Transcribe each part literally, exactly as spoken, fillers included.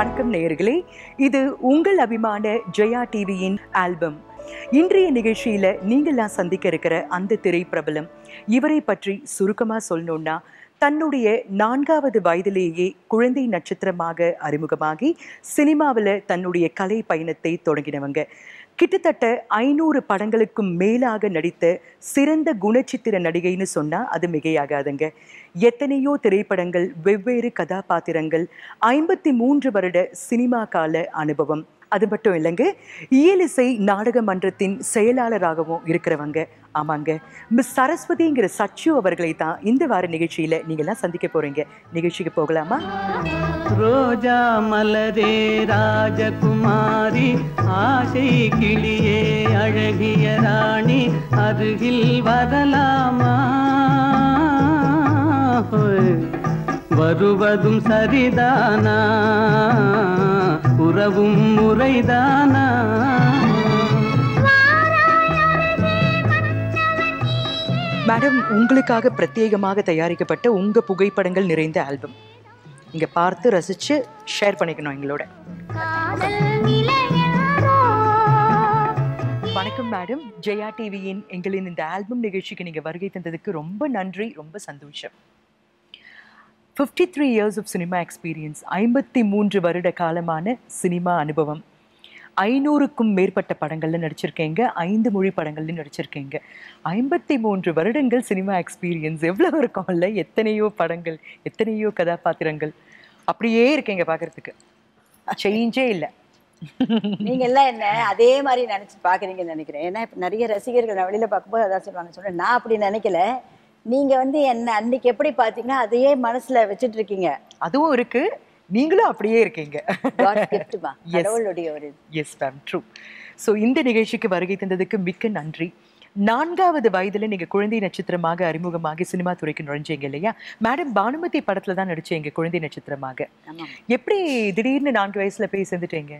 வணக்கம் நேயர்களே, இது உங்கள் அபிமான ஜெயா டிவியின் ஆல்பம். இன்றைய நிகழ்ச்சியில் நீங்கள்லாம் சந்திக்க இருக்கிற அந்த திரைப்பிரபலம், இவரை பற்றி சுருக்கமாக சொல்லணும்னா, தன்னுடைய நான்காவது வயதிலேயே குழந்தை நட்சத்திரமாக அறிமுகமாகி சினிமாவில் தன்னுடைய கலை பயணத்தை தொடங்கினவங்க. கிட்டத்தட்ட ஐநூறு படங்களுக்கும் மேலாக நடித்த சிறந்த குணச்சித்திர நடிகைன்னு சொன்னால் அது மிகையாகாதுங்க. எத்தனையோ திரைப்படங்கள், வெவ்வேறு கதாபாத்திரங்கள், ஐம்பத்தி மூன்று வருட சினிமா கால அனுபவம். அது மட்டும் இல்லைங்க, இயலிசை நாடக மன்றத்தின் செயலாளராகவும் இருக்கிறவங்க. ஆமாங்க, மிஸ் சரஸ்வதிங்கிற சச்சு அவர்களை தான் இந்த வார நிகழ்ச்சியில் நீங்கள்லாம் சந்திக்க போகிறீங்க. நிகழ்ச்சிக்கு போகலாமா? ரோஜா மலரே ராஜகுமாரி, ஆசை கிளியே அழகிய ராணி, அருகில் வரலாமா? வருவதும் சரிதானா, உறவும் முறைதானா? மேடம், உங்களுக்காக பிரத்யேகமாக தயாரிக்கப்பட்ட உங்க புகைப்படங்கள் நிறைந்த ஆல்பம். இங்க பார்த்து ரசிச்சு ஷேர் பண்ணிக்கணும் எங்களோட. வணக்கம் மேடம், ஜெயா டிவியின் எங்களின் இந்த ஆல்பம் நிகழ்ச்சிக்கு நீங்க வருகை தந்ததுக்கு ரொம்ப நன்றி, ரொம்ப சந்தோஷம். Fifty three years of cinema experience, ஐம்பத்தி மூன்று வருட காலமான சினிமா அனுபவம், ஐநூறுக்கும் மேற்பட்ட படங்களில் நடிச்சிருக்கேங்க, ஐந்து மொழி படங்கள்லையும் நடிச்சிருக்கேங்க. ஐம்பத்தி மூன்று வருடங்கள் சினிமா எக்ஸ்பீரியன்ஸ் எவ்வளோ இருக்கும் இல்லை? எத்தனையோ படங்கள், எத்தனையோ கதாபாத்திரங்கள், அப்படியே இருக்கேங்க பார்க்குறதுக்கு, சேஞ்சே இல்லை. நீங்கள் எல்லாம் என்ன அதே மாதிரி நினச்சி பார்க்குறீங்கன்னு நினைக்கிறேன். ஏன்னா இப்போ நிறைய ரசிகர்கள் நான் வெளியில் பார்க்கும்போது அதான் சொல்லுவாங்க, சொல்கிறேன் நான் அப்படி நினைக்கல, நீங்க வந்து என்ன அன்னைக்கு எப்படி பாத்தீங்கன்னா அதையே மனசுல வச்சுட்டு இருக்கீங்க. அதுவும் இருக்கு, நீங்களும் அப்படியே இருக்கீங்க. இந்த நிகழ்ச்சிக்கு வருகை தந்ததுக்கு மிக்க நன்றி. நான்காவது வயதுல நீங்க குழந்தை நட்சத்திரமாக அறிமுகமாக சினிமா துறைக்கு நுழைஞ்சீங்க இல்லையா மேடம்? பானுமதி படத்துல தான் நடிச்சீங்க குழந்தை நட்சத்திரமாக. எப்படி திடீர்னு நான்கு வயசுல போய் சேர்ந்துட்டீங்க?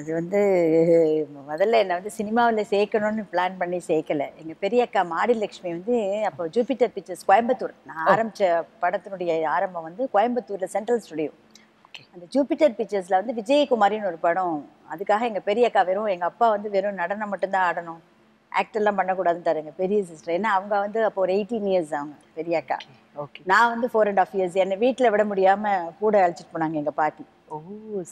அது வந்து முதல்ல என்னை வந்து சினிமாவில் சேர்க்கணும்னு பிளான் பண்ணி சேர்க்கலை. எங்கள் பெரிய அக்கா மாடிலட்சுமி வந்து அப்போ ஜூபிட்டர் பிக்சர்ஸ் கோயம்புத்தூர், நான் ஆரம்பித்த படத்தினுடைய ஆரம்பம் வந்து கோயம்புத்தூரில் சென்ட்ரல் ஸ்டுடியோ. அந்த ஜூபிட்டர் பிக்சர்ஸில் வந்து விஜயகுமாரின்னு ஒரு படம், அதுக்காக எங்கள் பெரிய அக்கா வெறும், எங்கள் அப்பா வந்து வெறும் நடனம் மட்டும்தான் ஆடணும், ஆக்டெல்லாம் பண்ணக்கூடாதுன்னு தரு எங்கள் பெரிய சிஸ்டர். ஏன்னா அவங்க வந்து அப்போ ஒரு எயிட்டீன் இயர்ஸ் அவங்க பெரிய அக்கா. ஓகே, நான் வந்து ஃபோர் அண்ட் ஆஃப் இயர்ஸ். என்னை வீட்டில் விட முடியாமல் கூட அழைச்சிட்டு போனாங்க எங்கள் பாட்டி.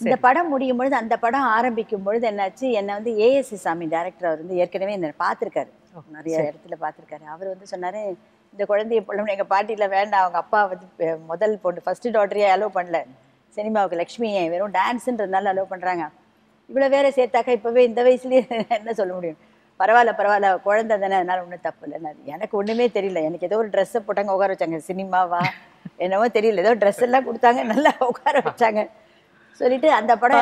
இந்த படம் முடியும் பொழுது, அந்த படம் ஆரம்பிக்கும் பொழுது என்னாச்சு, என்னை வந்து ஏஎஸ்சி சாமி டைரக்டர் அவர் வந்து ஏற்கனவே என்ன பார்த்துருக்காரு, நிறைய இடத்துல பார்த்துருக்காரு. அவர் வந்து சொன்னார், இந்த குழந்தைய பொண்ணு எங்கள் பாட்டியில் வேண்டாம், அவங்க அப்பா வந்து முதல் பொண்ணு ஃபர்ஸ்ட் டாட்டரையே அலோவ் பண்ணல சினிமாவுக்கு, லக்ஷ்மியை வெறும் டான்ஸுன்றதுனால அலோவ் பண்ணுறாங்க, இவ்வளோ வேற சேர்த்தாக்கா இப்போவே இந்த வயசுலேயே என்ன சொல்ல முடியும், பரவாயில்ல பரவாயில்ல குழந்தை தானே, அதனால ஒன்றும் தப்பு இல்லைன்னா. எனக்கு ஒன்றுமே தெரியல, எனக்கு ஏதோ ஒரு ட்ரெஸ்ஸை போட்டாங்க உட்கார வச்சாங்க, சினிமாவா என்னவோ தெரியல, ஏதோ ட்ரெஸ் எல்லாம் கொடுத்தாங்க, நல்லா உட்கார வச்சாங்க சொல்லிட்டு. அந்த படம்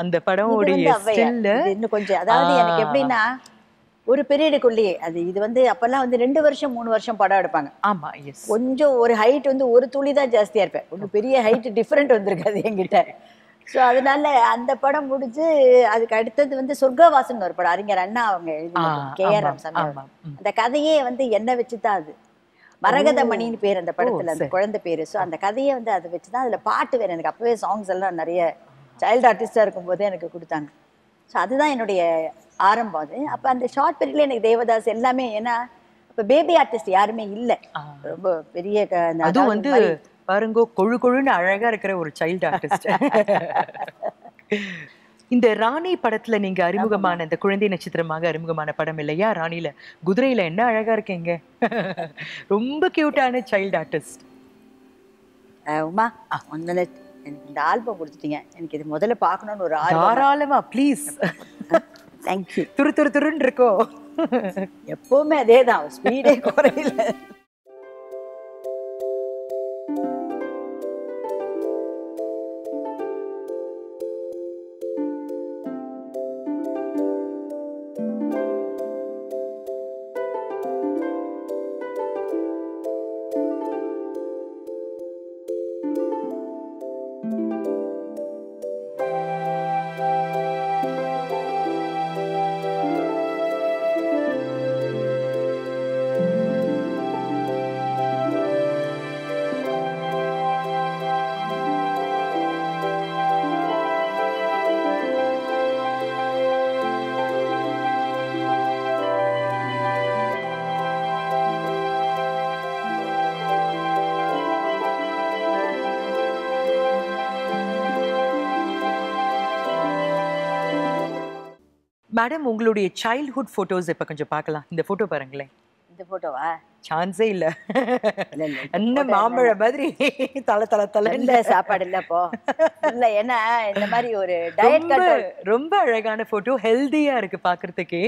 அந்த படம் இன்னும் கொஞ்சம், அதாவது எனக்கு எப்படின்னா ஒரு பீரியடுக்குள்ளேயே அது இது வந்து அப்பெல்லாம் வந்து ரெண்டு வருஷம் மூணு வருஷம் படம் எடுப்பாங்க. ஆமா, கொஞ்சம் ஒரு ஹைட் வந்து ஒரு துளி தான் ஜாஸ்தியா இருப்பேன், ஒரு பெரிய ஹைட் டிஃப்ரெண்ட் வந்திருக்காது என்கிட்ட. ஸோ அதனால அந்த படம் முடிஞ்சு அதுக்கு அடுத்தது வந்து சொர்க்கவாசன் ஒரு படம், அறிஞர் அண்ணா அவங்க கே ஆர் ராமசாமி, அந்த கதையே வந்து என்ன வச்சுதான், அது மரகதமணின்னு பேர் அந்த படத்துல, அந்த குழந்தை பேரு. ஸோ அந்த கதையை வந்து அதை வச்சுதான் அதுல பாட்டு வேற, எனக்கு அப்பவே சாங்ஸ் எல்லாம் நிறைய சைல்டு ஆர்டிஸ்டா இருக்கும் போதே எனக்கு கொடுத்தாங்க. ஸோ அதுதான் என்னுடைய ஆரம்பம் அது. அப்ப அந்த ஷார்ட் பீரியட்ல எனக்கு தேவதாஸ் எல்லாமே, ஏன்னா இப்ப பேபி ஆர்டிஸ்ட் யாருமே இல்லை, ரொம்ப பெரிய பாருங்கோ கொழு கொழுன்னு அழகா இருக்கிற ஒரு சைல்டு ஆர்டிஸ்ட். இந்த ராணி படத்துல நீங்க அறிமுகமான, இந்த குழந்தை நட்சத்திரமாக அறிமுகமான படம் இல்லையா ராணியில, குதிரையில என்ன அழகா இருக்கீங்க, ரொம்ப கியூட்டான சைல்டு ஆர்டிஸ்ட். உமா ஒன்னு இந்த ஆல்பம் கொடுத்துட்டீங்க, எனக்கு இது முதல்ல பார்க்கணும்னு ஒரு ஆர்வம். தாராளமா, ப்ளீஸ். தேங்க்யூ. துரு துரு துருன்னு இருக்கோ, எப்பவுமே அதேதான், ஸ்பீடே குறையில. Thank you. மேடம், உங்களுடைய சைல்ட்ஹுட் போட்டோஸ் இப்ப கொஞ்சம் பார்க்கலாம். இந்த போட்டோ பாருங்களேன். இந்த போட்டோவா? சான்ஸே இல்ல. என்ன மாம்பழ மாதிரி தலை தலை தலை. இல்ல சாப்பாடு இல்ல போ இல்ல. ஏன்னா இந்த மாதிரி ஒரு டயட் கண்ட்ரோல் ரொம்ப அழகான போட்டோ, ஹெல்தியா இருக்கு பாக்குறதுக்கு.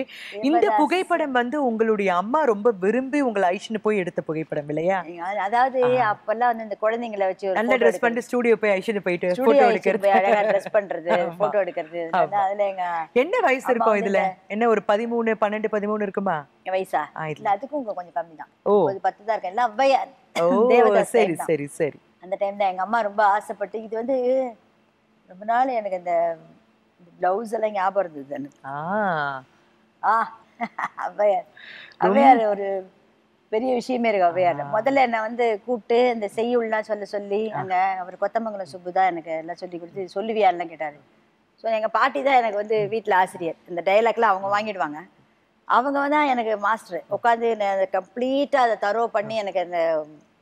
இந்த புகைப்படம் வந்து உங்களுடைய அம்மா ரொம்ப விரும்பி உங்களை ஐஷனு போய் எடுத்த புகைப்படம் இல்லையா? அதாவது அப்பெல்லாம் வந்து இந்த குழந்தைங்களை வச்சு நல்ல ட்ரெஸ் பண்ணிட்டு ஸ்டுடியோ போய் ஐஷனு போயிட்டு போட்டோ எடுக்கிறது, அழகா ட்ரெஸ் பண்றது, போட்டோ எடுக்கிறது. அதுல எங்க என்ன வயசு இருக்கும்? இதுல என்ன ஒரு பதிமூணு பன்னெண்டு பதிமூணு இருக்குமா வயசா? இல்ல, அதுக்கும் உங்க கொஞ்சம் கம்மி தான். ஒரு பத்து தான் இருக்கேன். எல்லாம் அவ்வையார் தேவதாஸ் அந்த டைம் தான். எங்க அம்மா ரொம்ப ஆசைப்பட்டு இது வந்து ரொம்ப நாள் எனக்கு இந்த பிளவுஸ் எல்லாம் ஞாபகம் இருந்தது எனக்கு. அவ்வையார் அவ்வையார் ஒரு பெரிய விஷயமே இருக்கு. அவ்வையார் முதல்ல என்ன வந்து கூப்பிட்டு இந்த செய்யுள்லாம் சொல்ல சொல்லி அங்க அவர் கொத்தமங்கலம் சுப்புதான் எனக்கு எல்லாம் சொல்லி கொடுத்து சொல்லுவியார்லாம் கேட்டாரு. ஸோ எங்க பாட்டி தான் எனக்கு வந்து வீட்டுல ஆசிரியர். இந்த டைலாக்லாம் அவங்க வாங்கிடுவாங்க. அவங்க தான் எனக்கு மாஸ்டர். உட்காந்து கம்ப்ளீட்டாக அதை தரோ பண்ணி எனக்கு அந்த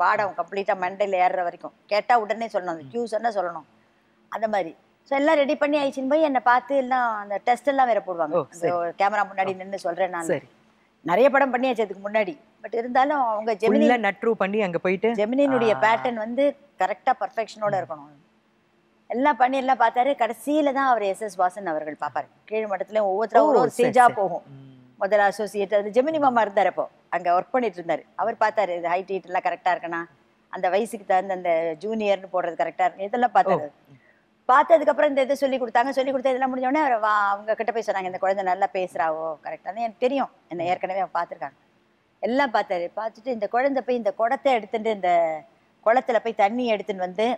பாடம் கம்ப்ளீட்டாக மண்டையில் ஏறுற வரைக்கும் கேட்டால் உடனே சொல்லணும், அந்த க்யூ சொன்னால் சொல்லணும், அந்த மாதிரி. ஸோ எல்லாம் ரெடி பண்ணி ஆயிடுச்சுன்னு போய் என்னை பார்த்து எல்லாம் அந்த டெஸ்ட் எல்லாம் வேற போடுவாங்க. கேமரா முன்னாடி நின்று சொல்கிறேன் நான். நிறைய படம் பண்ணி ஆச்சதுக்கு முன்னாடி. பட் இருந்தாலும் அவங்க ஜெமினி நட்ரூ பண்ணி அங்கே போயிட்டு ஜெமினியினுடைய பேட்டர்ன் வந்து கரெக்டாக பர்ஃபெக்ஷனோட இருக்கணும். எல்லாம் பண்ணி எல்லாம் பார்த்தாரு. கடைசியில் தான் அவர் எஸ் எஸ் வாசன் அவர்கள் பார்ப்பாரு. கீழ் மட்டத்துலேயும் ஒவ்வொருத்தரும் ஒவ்வொரு ஸ்டேஜாக போகும். முதல்ல அசோசியேட் அது ஜெமினி மாமா இருந்தார். அப்போ அங்கே ஒர்க் பண்ணிட்டு இருந்தார். அவர் பார்த்தாரு இது ஹைட் ஹைட் எல்லாம் கரெக்டாக இருக்குன்னா, அந்த வயசுக்கு தகுந்த அந்த ஜூனியர்னு போடுறது கரெக்டாக இருக்கு, இதெல்லாம் பார்த்தாரு. பார்த்ததுக்கப்புறம் இந்த இதை சொல்லி கொடுத்தாங்க. சொல்லி கொடுத்தா இதெல்லாம் முடிஞ்சோடனே அவர் வா அவங்க கிட்ட போய் சொன்னாங்க, இந்த குழந்தை நல்லா பேசுகிறாவோ கரெக்டானு எனக்கு தெரியும். என்ன ஏற்கனவே அவன் பார்த்துருக்காங்க. எல்லாம் பார்த்தாரு. பார்த்துட்டு இந்த குழந்தை போய் இந்த குடத்தை எடுத்துட்டு இந்த குளத்துல போய் தண்ணி எடுத்துன்னு வந்து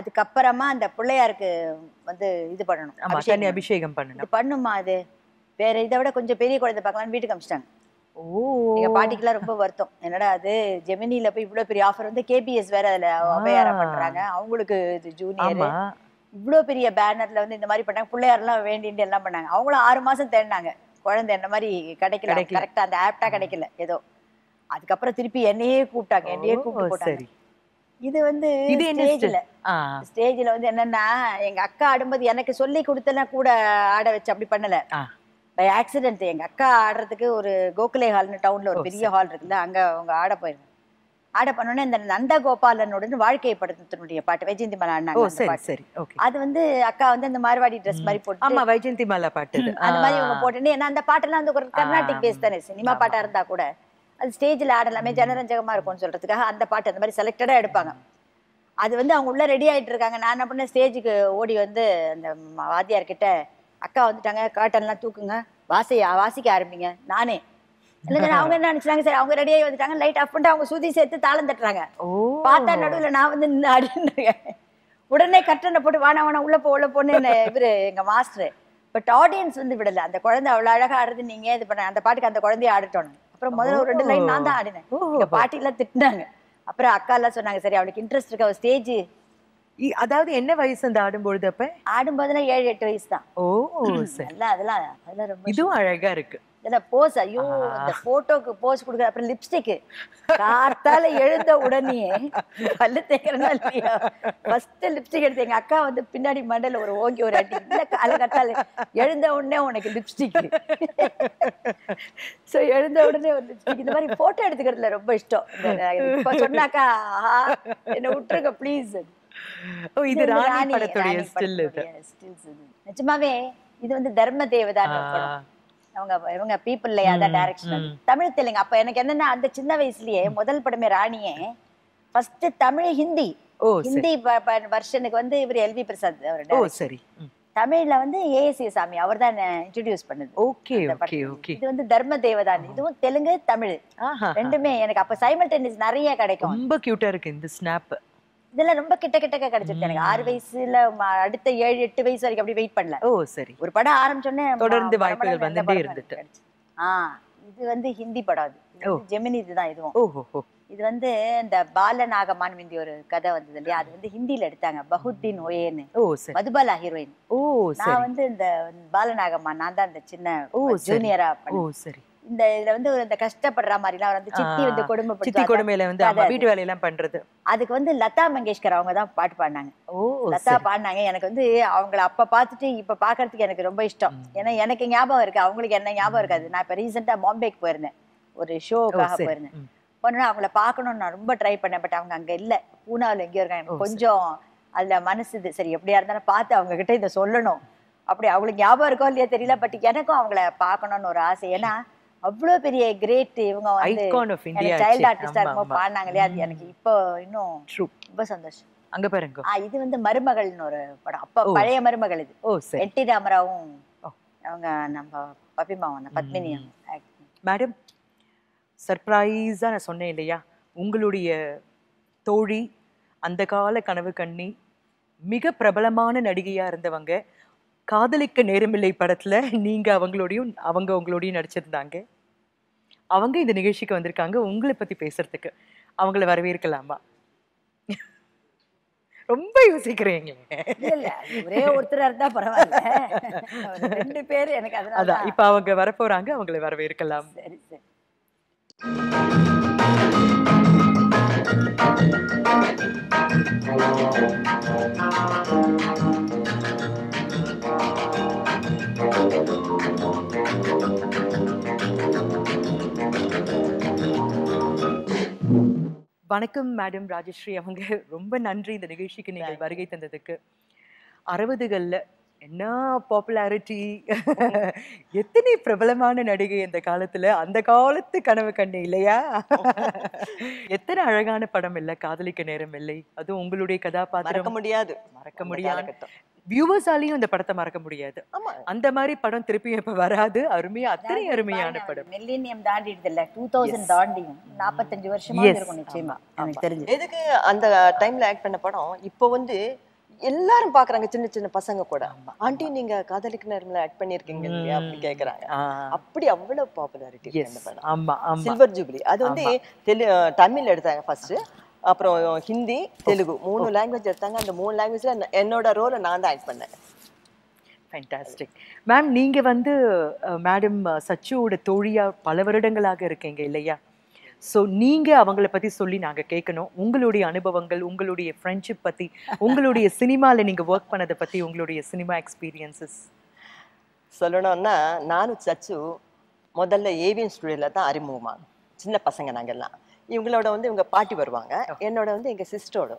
அதுக்கப்புறமா அந்த பிள்ளையாருக்கு வந்து இது பண்ணணும், அபிஷேகம் பண்ணணும் பண்ணுமா. அது வேற இதை விட கொஞ்சம் பெரிய குழந்தை பார்க்கலான்னு வீட்டுக்கு அனுப்பிச்சிட்டாங்க. ஓ, எங்க பாட்டிக்கெல்லாம் ரொம்ப வருத்தம். என்னடா அது ஜெமினியில போய் இவ்வளவு பெரிய ஆஃபர் வந்து கேபிஎஸ் வேற அதுல அபயாரா பண்றாங்க, அவங்களுக்கு இது ஜூனியர், இவ்வளவு பெரிய பேனர்ல வந்து இந்த மாதிரி பண்ணாங்க. பிள்ளையாரெல்லாம் வேண்டிட்டு எல்லாம் பண்ணாங்க. அவங்களும் ஆறு மாசம் தேடினாங்க. குழந்தை என்ன மாதிரி கிடைக்கல, கரெக்டா அந்த ஆப்டா கிடைக்கல ஏதோ. அதுக்கப்புறம் திருப்பி என்னையே கூப்பிட்டாங்க. என்னையே கூப்பிட்டு போட்டாங்க. இது வந்து ஸ்டேஜ்ல ஸ்டேஜ்ல வந்து என்னன்னா எங்க அக்கா ஆடும்போது எனக்கு சொல்லி கொடுத்தெல்லாம் கூட ஆட வச்சு அப்படி பண்ணல. பை ஆக்சிடென்ட் எங்க அக்கா ஆடுறதுக்கு ஒரு கோகுலே ஹால்னு டவுன்ல ஒரு பெரிய ஹால் இருக்குல்ல, அங்க அவங்க ஆட போயிருந்தாங்க. ஆட பண்ணோடனே இந்த நந்தகோபாலனோட வாழ்க்கை படத்தினுடைய பாட்டு வைஜெயந்தி மாலா ஆடினாங்க. அது வந்து அக்கா வந்து அந்த மார்வாடி ட்ரெஸ் மாதிரி போட்டு வைஜெயந்தி மாலா பாட்டு அந்த மாதிரி அவங்க போட்டுன்னு. ஏன்னா அந்த பாட்டெல்லாம் வந்து ஒரு கர்நாடிக் பேஸ் தானே, சினிமா பாட்டா இருந்தா கூட அது ஸ்டேஜ்ல ஆடலாமே, ஜனரஞ்சகமா இருக்கும்னு சொல்றதுக்காக அந்த பாட்டு அந்த மாதிரி செலக்டடா எடுப்பாங்க. அது வந்து அவங்க உள்ள ரெடி ஆயிட்டு இருக்காங்க. நான் என்ன பண்ணேன், ஸ்டேஜுக்கு ஓடி வந்து அந்த வாத்தியார் கிட்ட அக்கா வந்துட்டாங்க, காட்டன்லாம் தூக்குங்க, வாசையா வாசிக்க ஆரம்பிங்க. நானே இல்ல, அவங்க என்ன நினைச்சாங்க, சரி அவங்க ரெடியாகி வந்துட்டாங்க, லைட் ஆஃப் பண்ணிட்டு அவங்க சுதி சேர்த்து தாளம் தட்டுறாங்க. பார்த்தா நடுவில் நான் வந்து நின்று ஆடிட்டு உடனே கட்டனை போட்டு வானா வானா உள்ள போ உள்ள போன்னு என்ன இவரு எங்க மாஸ்டர். பட் ஆடியன்ஸ் வந்து விடல. அந்த குழந்தை அவ்வளவு அழகா ஆடுறது, நீங்க இது பண்ண அந்த பாட்டுக்கு அந்த குழந்தைய ஆடிட்டோம். அப்புறம் முதல்ல ஒரு ரெண்டு லைன் நான் தான் ஆடினேன். எங்க பாட்டி எல்லாம் திட்டினாங்க. அப்புறம் அக்கா எல்லாம் சொன்னாங்க, சரி அவளுக்கு இன்ட்ரெஸ்ட் இருக்கு, அவ ஸ்டேஜ். அதாவது என்ன வயசு அந்த ஆடும்பொழுது? அப்ப ஆடும்போதுல ஏழு எட்டு வயசு தான். ஓ சரி. அதெல்லாம் அதெல்லாம் ரொம்ப இதுவும் அழகா இருக்கு. இதுல போஸ், ஐயோ அந்த போட்டோக்கு போஸ் கொடுக்குற. அப்புறம் லிப்ஸ்டிக் காத்தால எழுந்த உடனே பல்லு தேக்கிறனா இல்லையா, ஃபர்ஸ்ட் லிப்ஸ்டிக் எடுத்து எங்க அக்கா வந்து பின்னாடி மண்டல ஒரு ஓங்கி ஒரு அடி, இந்த கால கட்டால எழுந்த உடனே உனக்கு லிப்ஸ்டிக். ஸோ எழுந்த உடனே ஒரு லிப்ஸ்டிக். இந்த மாதிரி போட்டோ எடுத்துக்கிறதுல ரொம்ப இஷ்டம். இப்ப சொன்னாக்கா என்னை விட்டுருக்க பிளீஸ். ஓ, இது ராணி படத்தோட ஸ்டில். இது நிஜமாவே இது வந்து தர்ம தேவதா படம். அவங்க இவங்க பீப்பிள்ல அத டைரக்ஷன் தமிழ் தெலுங்கு. அப்ப எனக்கு என்னன்னா அந்த சின்ன வயசுலயே முதல் படமே ராணியே ஃபர்ஸ்ட் தமிழ் ஹிந்தி. ஓ ஹிந்தி வெர்ஷனுக்கு வந்து இவர் எல்வி பிரசாத் அவர் டைரக்டர். ஓ சரி. தமிழ்ல வந்து ஏஎஸ் சாமி அவர் தான் இன்ட்ரோடியூஸ் பண்ணது. Okay okay okay. இது வந்து தர்ம தேவதான். இதுவும் தெலுங்கு தமிழ் ரெண்டுமே எனக்கு அப்ப சைமல்டேனியஸ் நிறைய கிடைக்கும். ரொம்ப கியூட்டா இருக்கு இந்த ஸ்னாப். இதெல்லாம் ரொம்ப கிட்ட கிட்டக்க கிடைச்சிருக்கு எனக்கு. ஆறு வயசுல அடுத்த ஏழு எட்டு வயசு வரைக்கும் அப்படி வெயிட் பண்ணல. ஓ சரி. ஒரு படம் ஆரம்பிச்சோடனே தொடர்ந்து வாய்ப்புகள் வந்துட்டே இருந்துச்சு. ஆ, இது வந்து ஹிந்தி படம். அது ஜெமினி இதுதான் இதுவும். ஓஹோ. இது வந்து இந்த பாலநாகமான் மிந்தி ஒரு கதை வந்தது இல்லையா, அது வந்து ஹிந்தியில எடுத்தாங்க. பகுத்தீன் ஓயேன்னு மதுபாலா ஹீரோயின். ஓ சரி. நான் வந்து இந்த பாலநாகமான் நான் தான் இந்த சின்ன ஜூனியரா. ஓ சரி. இந்த இதுல வந்து இந்த கஷ்டப்படுற மாதிரிலாம் அவர் வந்து சித்தி வந்து கொடுமை சித்தி கொடுமையில வந்து வீட்டு வேலையெல்லாம் பண்றது. அதுக்கு வந்து லதா மங்கேஷ்கர் அவங்க தான் பாட்டு பாடினாங்க. ஓ லதா பாடினாங்க. எனக்கு வந்து அவங்கள அப்ப பாத்துட்டு இப்ப பாக்குறதுக்கு எனக்கு ரொம்ப இஷ்டம். ஏன்னா எனக்கு ஞாபகம் இருக்கு, அவங்களுக்கு என்ன ஞாபகம் இருக்காது. நான் இப்ப ரீசெண்டா பாம்பேக்கு போயிருந்தேன், ஒரு ஷோக்காக போயிருந்தேன். போனோன்னா அவங்கள பாக்கணும்னு நான் ரொம்ப ட்ரை பண்ணேன். பட் அவங்க அங்க இல்ல, பூனாவில் எங்கேயோ இருக்காங்க. எனக்கு கொஞ்சம் அதுல மனசுது சரி எப்படியா இருந்தாலும் பார்த்து அவங்க கிட்ட இதை சொல்லணும். அப்படி அவங்களுக்கு ஞாபகம் இருக்கோ இல்லையா தெரியல, பட் எனக்கும் அவங்கள பாக்கணும்னு ஒரு ஆசை. ஏன்னா அவ்வளவு பெரிய கிரேட் இவங்க வந்து சைல்ட் ஆர்டிஸ்டா இருக்கும் பாடினாங்க இல்லையா. அது எனக்கு இப்போ இன்னும் ரொம்ப சந்தோஷம். அங்க பாருங்க, இது வந்து மருமகள்னு ஒரு படம். அப்ப பழைய மருமகள் இது. என் டி ராமராவும் அவங்க நம்ம பபிமாவன பத்மினி. மேடம் சர்ப்ரைஸா நான் சொன்னேன் இல்லையா, உங்களுடைய தோழி அந்த கால கனவு கண்ணி மிக பிரபலமான நடிகையா இருந்தவங்க. காதலிக்க நேரமில்லை படத்துல நீங்க அவங்களோடையும் அவங்க உங்களோடையும் நடிச்சிருந்தாங்க. அவங்க இந்த நிகழ்ச்சிக்கு வந்திருக்காங்க உங்களை பத்தி பேசுறதுக்கு. அவங்கள வரவேற்கலாமா? ரொம்ப யோசிக்கிறீங்க. ஒரே ஒருத்தரா இருந்தா பரவாயில்ல, ரெண்டு பேர் எனக்கு அதான். இப்ப அவங்க வரப்போறாங்க, அவங்களை வரவேற்கலாம். சரி சரி. வணக்கம் மேடம் ராஜஸ்ரீ அவங்க. ரொம்ப நன்றி இந்த நிகழ்ச்சிக்கு நீங்கள் வருகை தந்ததுக்கு. அறுபதுகளில் என்ன பாப்புலாரிட்டி, எத்தனை பிரபலமான நடிகை இந்த காலத்தில். அந்த காலத்து கனவு கண்ணு இல்லையா, எத்தனை அழகான படம் இல்லை காதலிக்க நேரம் இல்லை. அதுவும் உங்களுடைய கதாபாத்திரம் மறக்க முடியாது, மறக்க முடியாது. வியூவர்ஸாலையும் இந்த படத்தை மறக்க முடியாது. அந்த மாதிரி படம் திருப்பியும் இப்ப வராது. அருமையா, அத்தனை அருமையான படம். மில்லினியம் தாண்டிடுது இல்ல, டூ தௌசண்ட் தாண்டியும் நாப்பத்தஞ்சு வருஷமா இருக்கும் நிச்சயமா. எனக்கு தெரிஞ்சு எதுக்கு அந்த டைம்ல ஆக்ட் பண்ண படம் இப்போ வந்து எல்லாரும் பாக்குறாங்க. சின்ன சின்ன பசங்க கூட ஆண்டி நீங்க காதலிக்க நேரம்ல ஆக்ட் பண்ணிருக்கீங்க இல்லையா அப்படி கேக்குறாங்க. அப்படி அவ்வளவு பாப்புலாரிட்டி அந்த படம். ஆமா ஆமா, சில்வர் ஜூப்ளி. அது வந்து தமிழ் எடுத்தாங்க ஃபர்ஸ்ட், அப்புறம் ஹிந்தி தெலுங்கு மூணு லாங்குவேஜ் எடுத்தாங்க. அந்த மூணு லாங்குவேஜ்ல என்னோட ரோலை நான் தான் ஆக்ட் பண்ணேன். ஃபேண்டாஸ்டிக். மேம் நீங்க வந்து மேடம் சச்சுவோட தோழியா பல வருடங்களாக இருக்கீங்க இல்லையா. ஸோ நீங்க அவங்கள பத்தி சொல்லி நாங்க கேட்கணும். உங்களுடைய அனுபவங்கள், உங்களுடைய ஃப்ரெண்ட்ஷிப் பத்தி, உங்களுடைய சினிமால நீங்க ஒர்க் பண்ணதை பத்தி, உங்களுடைய சினிமா எக்ஸ்பீரியன்சஸ் சொல்லணும்னா. நானும் சச்சு முதல்ல ஏவிஎன் ஸ்டுடியோல தான் அறிமுகமா. சின்ன பசங்க நாங்கெல்லாம். இவங்களோட வந்து இவங்க பாட்டி வருவாங்க, என்னோட வந்து எங்க சிஸ்டரோட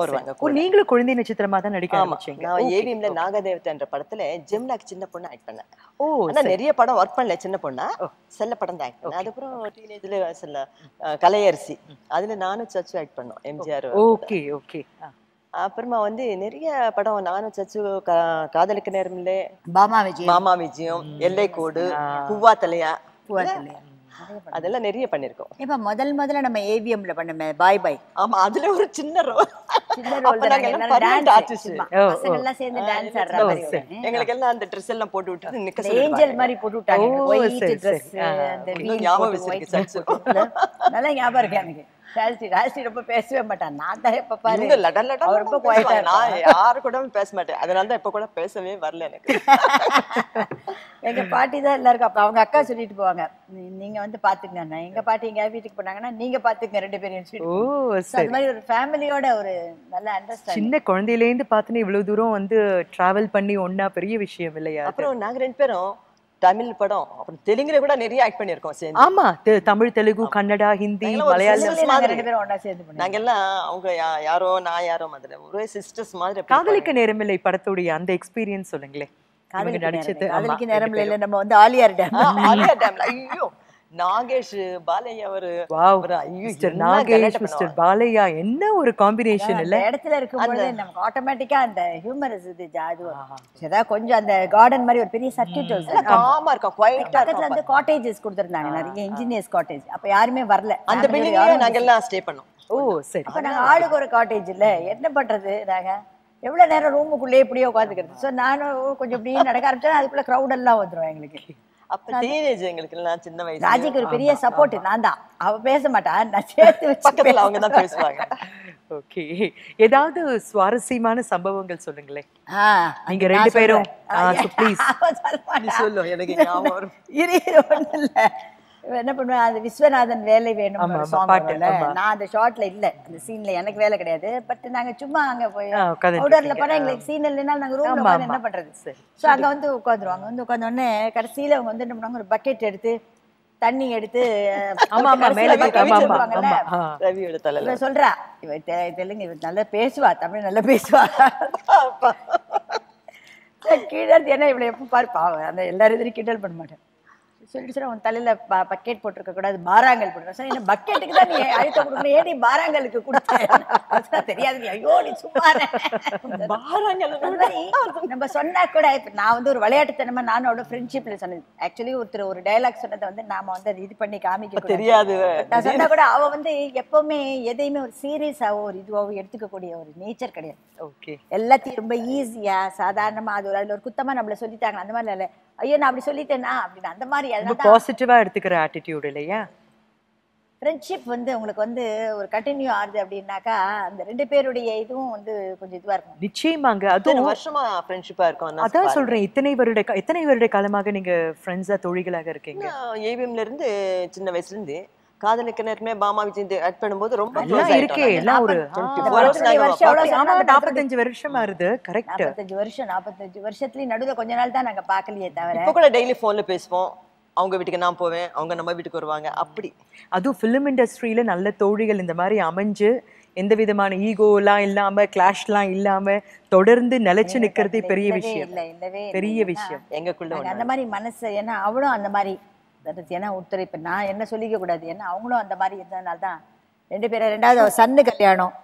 வருவாங்க. நீங்களும் குழந்தை நட்சத்திரமா தான் நடிக்க ஆரம்பிச்சீங்க. நான் ஏவிஎம்ல நாகதேவதா என்ற படத்துல ஜெமினாக்கு சின்ன பொண்ணு ஆக்ட் பண்ணேன். ஓ ஆனா நிறைய படம் ஒர்க் பண்ணல, சின்ன பொண்ணா சில படம் தான் ஆக்ட் பண்ணேன். அதுக்கப்புறம் டீனேஜ்ல சில கலையரசி, அதுல நானும் சச்சு ஆக்ட் பண்ணோம். எம்ஜிஆர். Okay okay. அப்புறமா வந்து நிறைய படம் நானும் சச்சு காதலிக்க நேரமில்ல, மாமா விஜயம், மாமா விஜயம், எல்லை கோடு, பூவா தலையா, பூவா தலையா, அதெல்லாம் நிறைய பண்ணிருக்கோம். இப்ப முதல் முதல்ல நம்ம ஏவிஎம்ல பண்ணமே பாய் பாய். ஆமா அதுல ஒரு சின்ன ரோல், சின்ன ரோல் தான். எல்லாரும் டான்ஸ் ஆர்டிஸ்ட் பசங்க எல்லாம் சேர்ந்து டான்ஸ் ஆடுற மாதிரி. எங்களுக்கு எல்லாம் அந்த Dress எல்லாம் போட்டு விட்டு நிக்க சொல்லுவாங்க. ஏஞ்சல் மாதிரி போட்டு விட்டாங்க. ஒயிட் Dress அந்த வீல் நல்லா ஞாபகம் இருக்கு எனக்கு. ராஜஸ்ரீ ராஜஸ்ரீ ரொம்ப பேசவே மாட்டான். நான் தான் இப்ப பாருங்க லட லட ரொம்ப குவைட்டா. நான் யாரு கூட பேச மாட்டேன், அதனால தான் இப்ப கூட பேசவே வரல எனக்கு. எங்க பாட்டி தான் எல்லாருக்கும். அப்ப அவங்க அக்கா சொல்லிட்டு போவாங்க, நீங்க வந்து பாத்துக்கங்க எங்க பாட்டி எங்க வீட்டுக்கு போனாங்கன்னா நீங்க பாத்துக்கங்க ரெண்டு பேரும். ஓ அது மாதிரி ஒரு ஃபேமிலியோட ஒரு நல்ல அண்டர்ஸ்டாண்டிங். சின்ன குழந்தையில இருந்து பாத்துனே இவ்வளவு தூரம் வந்து டிராவல் பண்ணி ஒன்னா பெரிய விஷயம் இல்லையா. அப்புறம் நாங்க ரெண்டு பேரும் தமிழ் படம் அப்புறம் தெலுங்குல கூட நிறைய ஆக்ட் பண்ணிருக்கோம். ஆமா தமிழ் தெலுங்கு கன்னடா ஹிந்தி மலையாளம் நாங்கெல்லாம். அவங்க யாரோ நான் யாரோ மாதிரி ஒரே சிஸ்டர்ஸ் மாதிரி. காதலிக்க நேரமில்லை படத்துடைய அந்த எக்ஸ்பீரியன்ஸ் சொல்லுங்களேன். நடிச்சது காதலிக்க நேரமில்லை. நம்ம வந்து ஆலியார் டேம், ஆலியார் டேம்ல ஐயோ நாகேஷ் பாலையா ஒரு நாகேஷ் மிஸ்டர் பாலையா என்ன ஒரு காம்பினேஷன் இல்ல. இடத்துல இருக்கும்போது நமக்கு ஆட்டோமேட்டிக்கா அந்த ஹியூமரஸ் இது ஜாது ஏதாவது கொஞ்சம் அந்த கார்டன் மாதிரி ஒரு பெரிய சர்க்கிட் ஹவுஸ். ஆமா இருக்கும். பக்கத்துல வந்து காட்டேஜஸ் கொடுத்திருந்தாங்க நிறைய, இன்ஜினியர்ஸ் காட்டேஜ். அப்ப யாருமே வரல அந்த பில்டிங்ல. நாங்க எல்லாம் ஸ்டே பண்ணோம். ஓ சரி. அப்ப நாங்க ஆளுக்கு ஒரு காட்டேஜ் இல்ல, என்ன பண்றது நாங்க எவ்வளவு நேரம் ரூமுக்குள்ளே இப்படியே உட்காந்துக்கிறது. சோ நானும் கொஞ்சம் இப்படியே நடக்க ஆரம்பிச்சேன். அதுக்குள்ள கிரௌட் எல்லாம் வந்துடும் எங்களுக்கு. அப்ப டீனேஜ் எங்களுக்கு சின்ன வயசு. ராஜிக்கு ஒரு பெரிய சப்போர்ட் நான் தான். அவ பேச மாட்டா, நான் சேர்த்து வச்சு பக்கத்துல அவங்க தான் பேசுவாங்க. ஓகே ஏதாவது சுவாரஸ்யமான சம்பவங்கள் சொல்லுங்களே. நீங்க ரெண்டு பேரும் ப்ளீஸ் சொல்லு, எனக்கு ஞாபகம் வரும். என்ன பண்ணுவேன், அது விஸ்வநாதன் வேலை வேணும் பாட்டுல, நான் அந்த ஷார்ட்ல இல்லை, அந்த சீன்ல எனக்கு வேலை கிடையாது. பட் நாங்க சும்மா அங்க போய் அவுடர்ல போனா எங்களுக்கு சீன் இல்லைன்னா நாங்க ரூம்ல என்ன பண்றது, ஸோ அங்க வந்து உட்காந்துருவாங்க. வந்து உட்காந்தோடனே கடைசியில அவங்க வந்து என்ன பண்ணுவாங்க, ஒரு பக்கெட் எடுத்து தண்ணி எடுத்து சொல்றா, இவ தெலுங்கு இவ நல்லா பேசுவா, தமிழ் நல்லா பேசுவா, கீழே ஏன்னா இவ்வளவு எப்ப பார்ப்பாங்க அந்த எல்லாரும் கிண்டல் பண்ண மாட்டேன் சொல்லிட்டு சார் அவன் தலையில பக்கெட் போட்டிருக்க கூடாது, பாராங்கல் போட்டுருக்க சார். என்ன பக்கெட்டுக்கு தான் நீ அழுத்த கொடுக்கணும், ஏடி பாராங்கலுக்கு கொடுத்த தெரியாது, ஐயோ நீ சும்மா பாராங்கல் நம்ம சொன்னா கூட. இப்போ நான் வந்து ஒரு விளையாட்டுத்தனமா நானும் அவட ஃப்ரெண்ட்ஷிப்ல சொன்னது, ஆக்சுவலி ஒருத்தர் ஒரு டைலாக் சொன்னதை வந்து நாம வந்து அது இது பண்ணி காமிக்க தெரியாது நான் சொன்னா கூட, அவ வந்து எப்பவுமே எதையுமே ஒரு சீரியஸாவோ ஒரு இதுவாவோ எடுத்துக்கக்கூடிய ஒரு நேச்சர் கிடையாது. ஓகே எல்லாத்தையும் ரொம்ப ஈஸியா சாதாரணமா அது ஒரு அதில் ஒரு குத்தமா நம்மள சொல்லிட்டாங்க அந்த மாதிரி இல்லை, ஐயோ நான் அப்படி சொல்லிட்டேனா அப்படின்னு அந்த மாதிரி பாசிட்டிவா எடுத்துக்கிற ஆட்டிடியூட் இல்லையா. ஃப்ரெண்ட்ஷிப் வந்து உங்களுக்கு வந்து ஒரு கண்டினியூ ஆகுது அப்படின்னாக்கா அந்த ரெண்டு பேருடைய இதுவும் வந்து கொஞ்சம் இதுவாக இருக்கும். நிச்சயமாங்க, அதுவும் வருஷமா ஃப்ரெண்ட்ஷிப்பாக இருக்கும். அதான் சொல்கிறேன், இத்தனை வருட எத்தனை வருட காலமாக நீங்கள் ஃப்ரெண்ட்ஸாக தொழில்களாக இருக்கீங்க? ஏவிஎம்லேருந்து சின்ன வயசுலேருந்து காதலுக்கு நேரமே பாமா விஜய் ஆட் பண்ணும்போது ரொம்ப இருக்கே எல்லாம் ஒரு நாற்பத்தஞ்சு வருஷம் ஆறுது. கரெக்ட், நாற்பத்தஞ்சு வருஷம் நாற்பத்தஞ்சு வருஷத்துலயும் நடுவில் கொஞ்ச நாள் தான் நாங்க பாக்கலையே தவிர, இப்போ கூட டெய்லி போன்ல பேசுவோம். அவங்க வீட்டுக்கு நான் போவேன், அவங்க நம்ம வீட்டுக்கு வருவாங்க. அப்படி அதுவும் ஃபிலிம் இண்டஸ்ட்ரியில நல்ல தோழிகள் இந்த மாதிரி அமைஞ்சு எந்த விதமான ஈகோலாம் இல்லாம கிளாஷ்லாம் இல்லாம தொடர்ந்து நிலைச்சு நிக்கிறதே பெரிய விஷயம், பெரிய விஷயம் எங்கக்குள்ள அந்த மாதிரி மனசு. ஏன்னா அவளும் அந்த மாதிரி, ஏன்னா ஒருத்தர் இப்ப நான் என்ன சொல்லிக்க கூடாது, ஏன்னா அவங்களும் அந்த மாதிரி இருந்ததுனால தான் ரெண்டு பேரும். ரெண்டாவது சன்னு கல்யாணம்,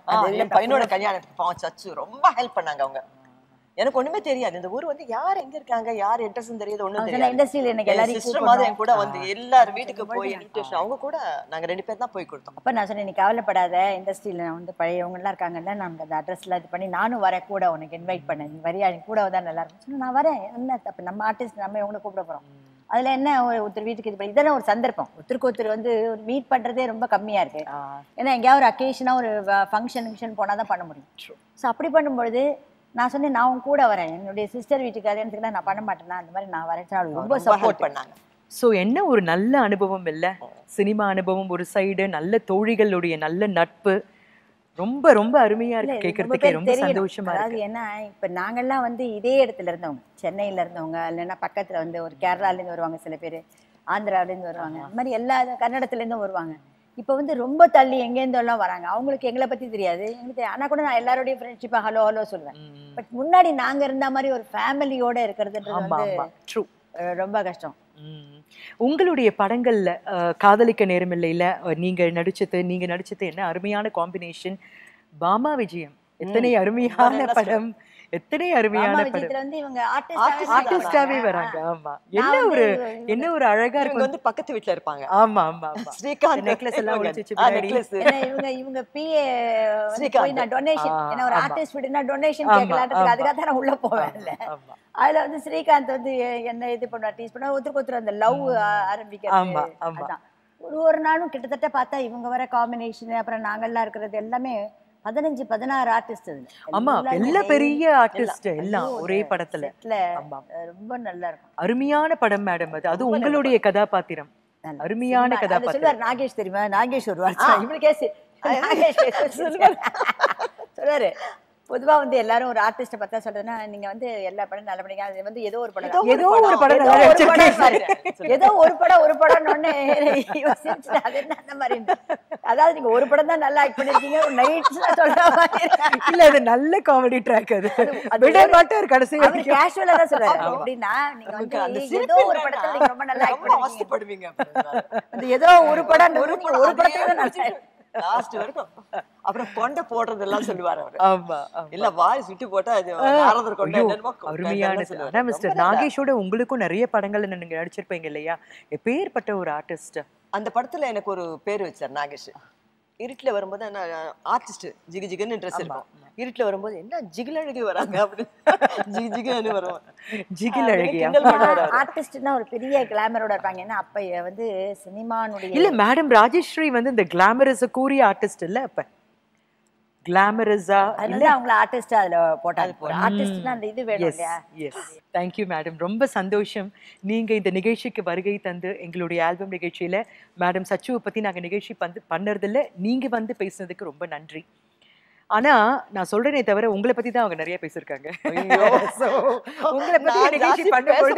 பையனோட கல்யாணம் சச்சு ரொம்ப ஹெல்ப் பண்ணாங்க அவங்க. எனக்கு ஒண்ணுமே தெரியாது, இந்த ஊர் வந்து யார் எங்க இருக்காங்க யார் இன்ட்ரெஸ்ட் தெரியாது, ஒண்ணு கூட வந்து எல்லாரும் வீட்டுக்கு போய் அவங்க கூட நாங்க ரெண்டு பேர் தான் போய் கொடுத்தோம். அப்ப நான் சொன்னேன், நீ கவலைப்படாத, இண்டஸ்ட்ரியில வந்து பழையவங்க எல்லாம் இருக்காங்கல்ல, நாங்க அந்த அட்ரஸ் எல்லாம் இது பண்ணி நானும் வரேன் கூட, உனக்கு இன்வைட் பண்ணேன், நீ வரியா, நீ கூட தான் நல்லா இருக்கும். சொன்னா நான் வரேன், என்ன தப்பு, நம்ம ஆர்டிஸ்ட் நம்ம இவங்களை கூப்பிட போறோம், அதில் என்ன ஒருத்தர் வீட்டுக்கு இது பண்ணி. இதெல்லாம் ஒரு சந்தர்ப்பம், ஒருத்தருக்கு ஒருத்தர் வந்து ஒரு மீட் பண்ணுறதே ரொம்ப கம்மியாக இருக்குது. ஏன்னா எங்கேயாவது ஒரு அக்கேஷனாக ஒரு ஃபங்க்ஷன் ஃபங்க்ஷன் போனால் தான் பண்ண முடியும். ஸோ அப்படி பண்ணும்பொழுது நான் சொன்னேன், நான் அவங்க கூட வரேன், என்னுடைய சிஸ்டர் வீட்டுக்கு கல்யாணத்துக்குலாம் நான் பண்ண மாட்டேன்னா அந்த மாதிரி நான் வரேன். அவளுக்கு ரொம்ப சப்போர்ட் பண்ணாங்க. ஸோ என்ன ஒரு நல்ல அனுபவம் இல்லை, சினிமா அனுபவம் ஒரு சைடு, நல்ல தோழிகளுடைய நல்ல நட்பு, ரொம்ப ரொம்ப அருமையாக இருக்குது கேட்குறதுக்கு, ரொம்ப சந்தோஷமாக இருக்குது. ஏன்னா இப்போ நாங்கள்லாம் வந்து இதே இடத்துல இருந்தவங்க, சென்னையில் இருந்தவங்க, இல்லைன்னா பக்கத்தில் வந்து ஒரு கேரளாலேருந்து வருவாங்க, சில பேர் ஆந்திராவிலேருந்து வருவாங்க, அந்த மாதிரி எல்லா கன்னடத்துலேருந்தும் வருவாங்க. இப்போ வந்து ரொம்ப தள்ளி எங்கேருந்தெல்லாம் வராங்க, அவங்களுக்கு எங்களை பற்றி தெரியாது, எங்களுக்கு. ஆனால் கூட நான் எல்லாரோடையும் ஃப்ரெண்ட்ஷிப்பாக ஹலோ ஹலோ சொல்லுவேன். பட் முன்னாடி நாங்கள் இருந்த மாதிரி ஒரு ஃபேமிலியோடு இருக்கிறதுன்றது வந்து ட்ரூ ரொம்ப கஷ்டம். உங்களுடைய படங்கள்ல காதலிக்க நேரம் இல்லையில நீங்க நடிச்சது நீங்க நடிச்சது என்ன அருமையான காம்பினேஷன், பாமா விஜயம் எத்தனை அருமையான படம், எத்தனை அருமையான ஆர்டிஸ்டாவே வராங்க. ஆமா, என்ன ஒரு என்ன ஒரு அழகா இருக்கு, வந்து பக்கத்து வீட்டுல இருப்பாங்க. ஆமா ஆமா ஆமா, ஸ்ரீகாந்த் நெக்லஸ் எல்லாம் ஒளிச்சிச்சு நெக்லஸ். இவங்க இவங்க பிஏ போய் நான் டொனேஷன், என்ன ஒரு ஆர்டிஸ்ட் வீடுனா டொனேஷன் கேட்கலாம்ன்றதுக்கு அதுக்காக தான் நான் உள்ள போவேன். ஆமா, அதுல வந்து ஸ்ரீகாந்த் வந்து என்ன இது பண்ணுவா, டீஸ் பண்ணுவா, ஒருத்தருக்கு ஒருத்தர் அந்த லவ் ஆரம்பிக்கிறது. அதான் ஒரு ஒரு நாளும் கிட்டத்தட்ட பார்த்தா இவங்க வர காம்பினேஷன், அப்புறம் நாங்கள்லாம் இருக்கிறது எல்லாமே பதினஞ்சு பதினாறு ஆர்டிஸ்ட். ஆமா, எல்லா பெரிய ஆர்டிஸ்ட் எல்லாம் ஒரே படத்துல, ரொம்ப நல்லா இருக்கும். அருமையான படம் மேடம், அது அது உங்களுடைய கதாபாத்திரம் அருமையான கதாபாத்திரம். நாகேஷ் தெரியுமா, நாகேஷ் ஒரு சொல்றாரு, பொதுவா வந்து எல்லாரும் ஒரு ஆர்டிஸ்ட பார்த்தா சொல்றதுன்னா, நீங்க வந்து எல்லா படம் நல்ல படம், அது வந்து ஏதோ ஒரு படம் ஏதோ ஒரு படம் ஏதோ ஒரு படம் ஒரு படம் அந்த மாதிரி. அதாவது நீங்க ஒரு படம் தான் நல்லா ஆக்ட் பண்ணிருக்கீங்க, இல்ல அது நல்ல காமெடி ட்ராக், அது விட மாட்டாரு கடைசி அவர் கேஷுவலா தான் சொல்றாரு. அப்படின்னா நீங்க வந்து ஏதோ ஒரு படத்துல நீங்க ரொம்ப நல்லா ஆக்ட் பண்ணுவீங்க, அது ஏதோ ஒரு படம் ஒரு படத்துல தான் நல்லா லாஸ்ட் வரைக்கும். அப்புறம் கொண்டை போடுறதெல்லாம் சொல்லுவாரு அவர், இல்ல வாய் சுட்டி போட்டா அது ஆரதர் கொண்டை என்னமோ அருமையான சொல்லுவாரு. மிஸ்டர் நாகேஷோட உங்களுக்கும் நிறைய படங்கள்ல நீங்க நடிச்சிருப்பீங்க இல்லையா, எப்பேற்பட்ட ஒரு ஆர்டிஸ்ட். அந்த படத்துல எனக்கு ஒரு பேர் வச்சார் நாகேஷ். இருட்டில் வரும்போது என்ன ஆர்டிஸ்ட் ஜிகு ஜிகுன்னு ட்ரெஸ் இருக்கும், இருட்டில் வரும்போது என்ன ஜிகிலழகி வராங்க அப்படின்னு ஜிகு ஜிகுன்னு வருவாங்க. ஜிகிலழகி ஆர்டிஸ்ட்னா ஒரு பெரிய கிளாமரோட இருப்பாங்க. ஏன்னா அப்ப வந்து சினிமானுடைய இல்ல மேடம், ராஜேஸ்ரீ வந்து இந்த கிளாமரஸை கூறிய ஆர்டிஸ்ட் இல்ல, அப்ப கிளாமரஸாக இல்லை, அவங்கள ஆர்டிஸ்டாக அதில் போட்டால் போகிற ஆர்டிஸ்ட்னா அந்த இது வேணும் இல்லையா? Yes, thank you madam. ரொம்ப சந்தோஷம் நீங்கள் இந்த நிகழ்ச்சிக்கு வருகை தந்து எங்களுடைய ஆல்பம் நிகழ்ச்சியில் மேடம் சச்சுவை பற்றி நாங்கள் நிகழ்ச்சி வந்து பண்ணுறதில்ல, நீங்கள் வந்து பேசுனதுக்கு ரொம்ப நன்றி. ஆனால் நான் சொல்கிறேனே தவிர உங்களை பற்றி தான் அவங்க நிறைய பேசியிருக்காங்க. உங்களை பற்றி நிகழ்ச்சி பண்ணும்போது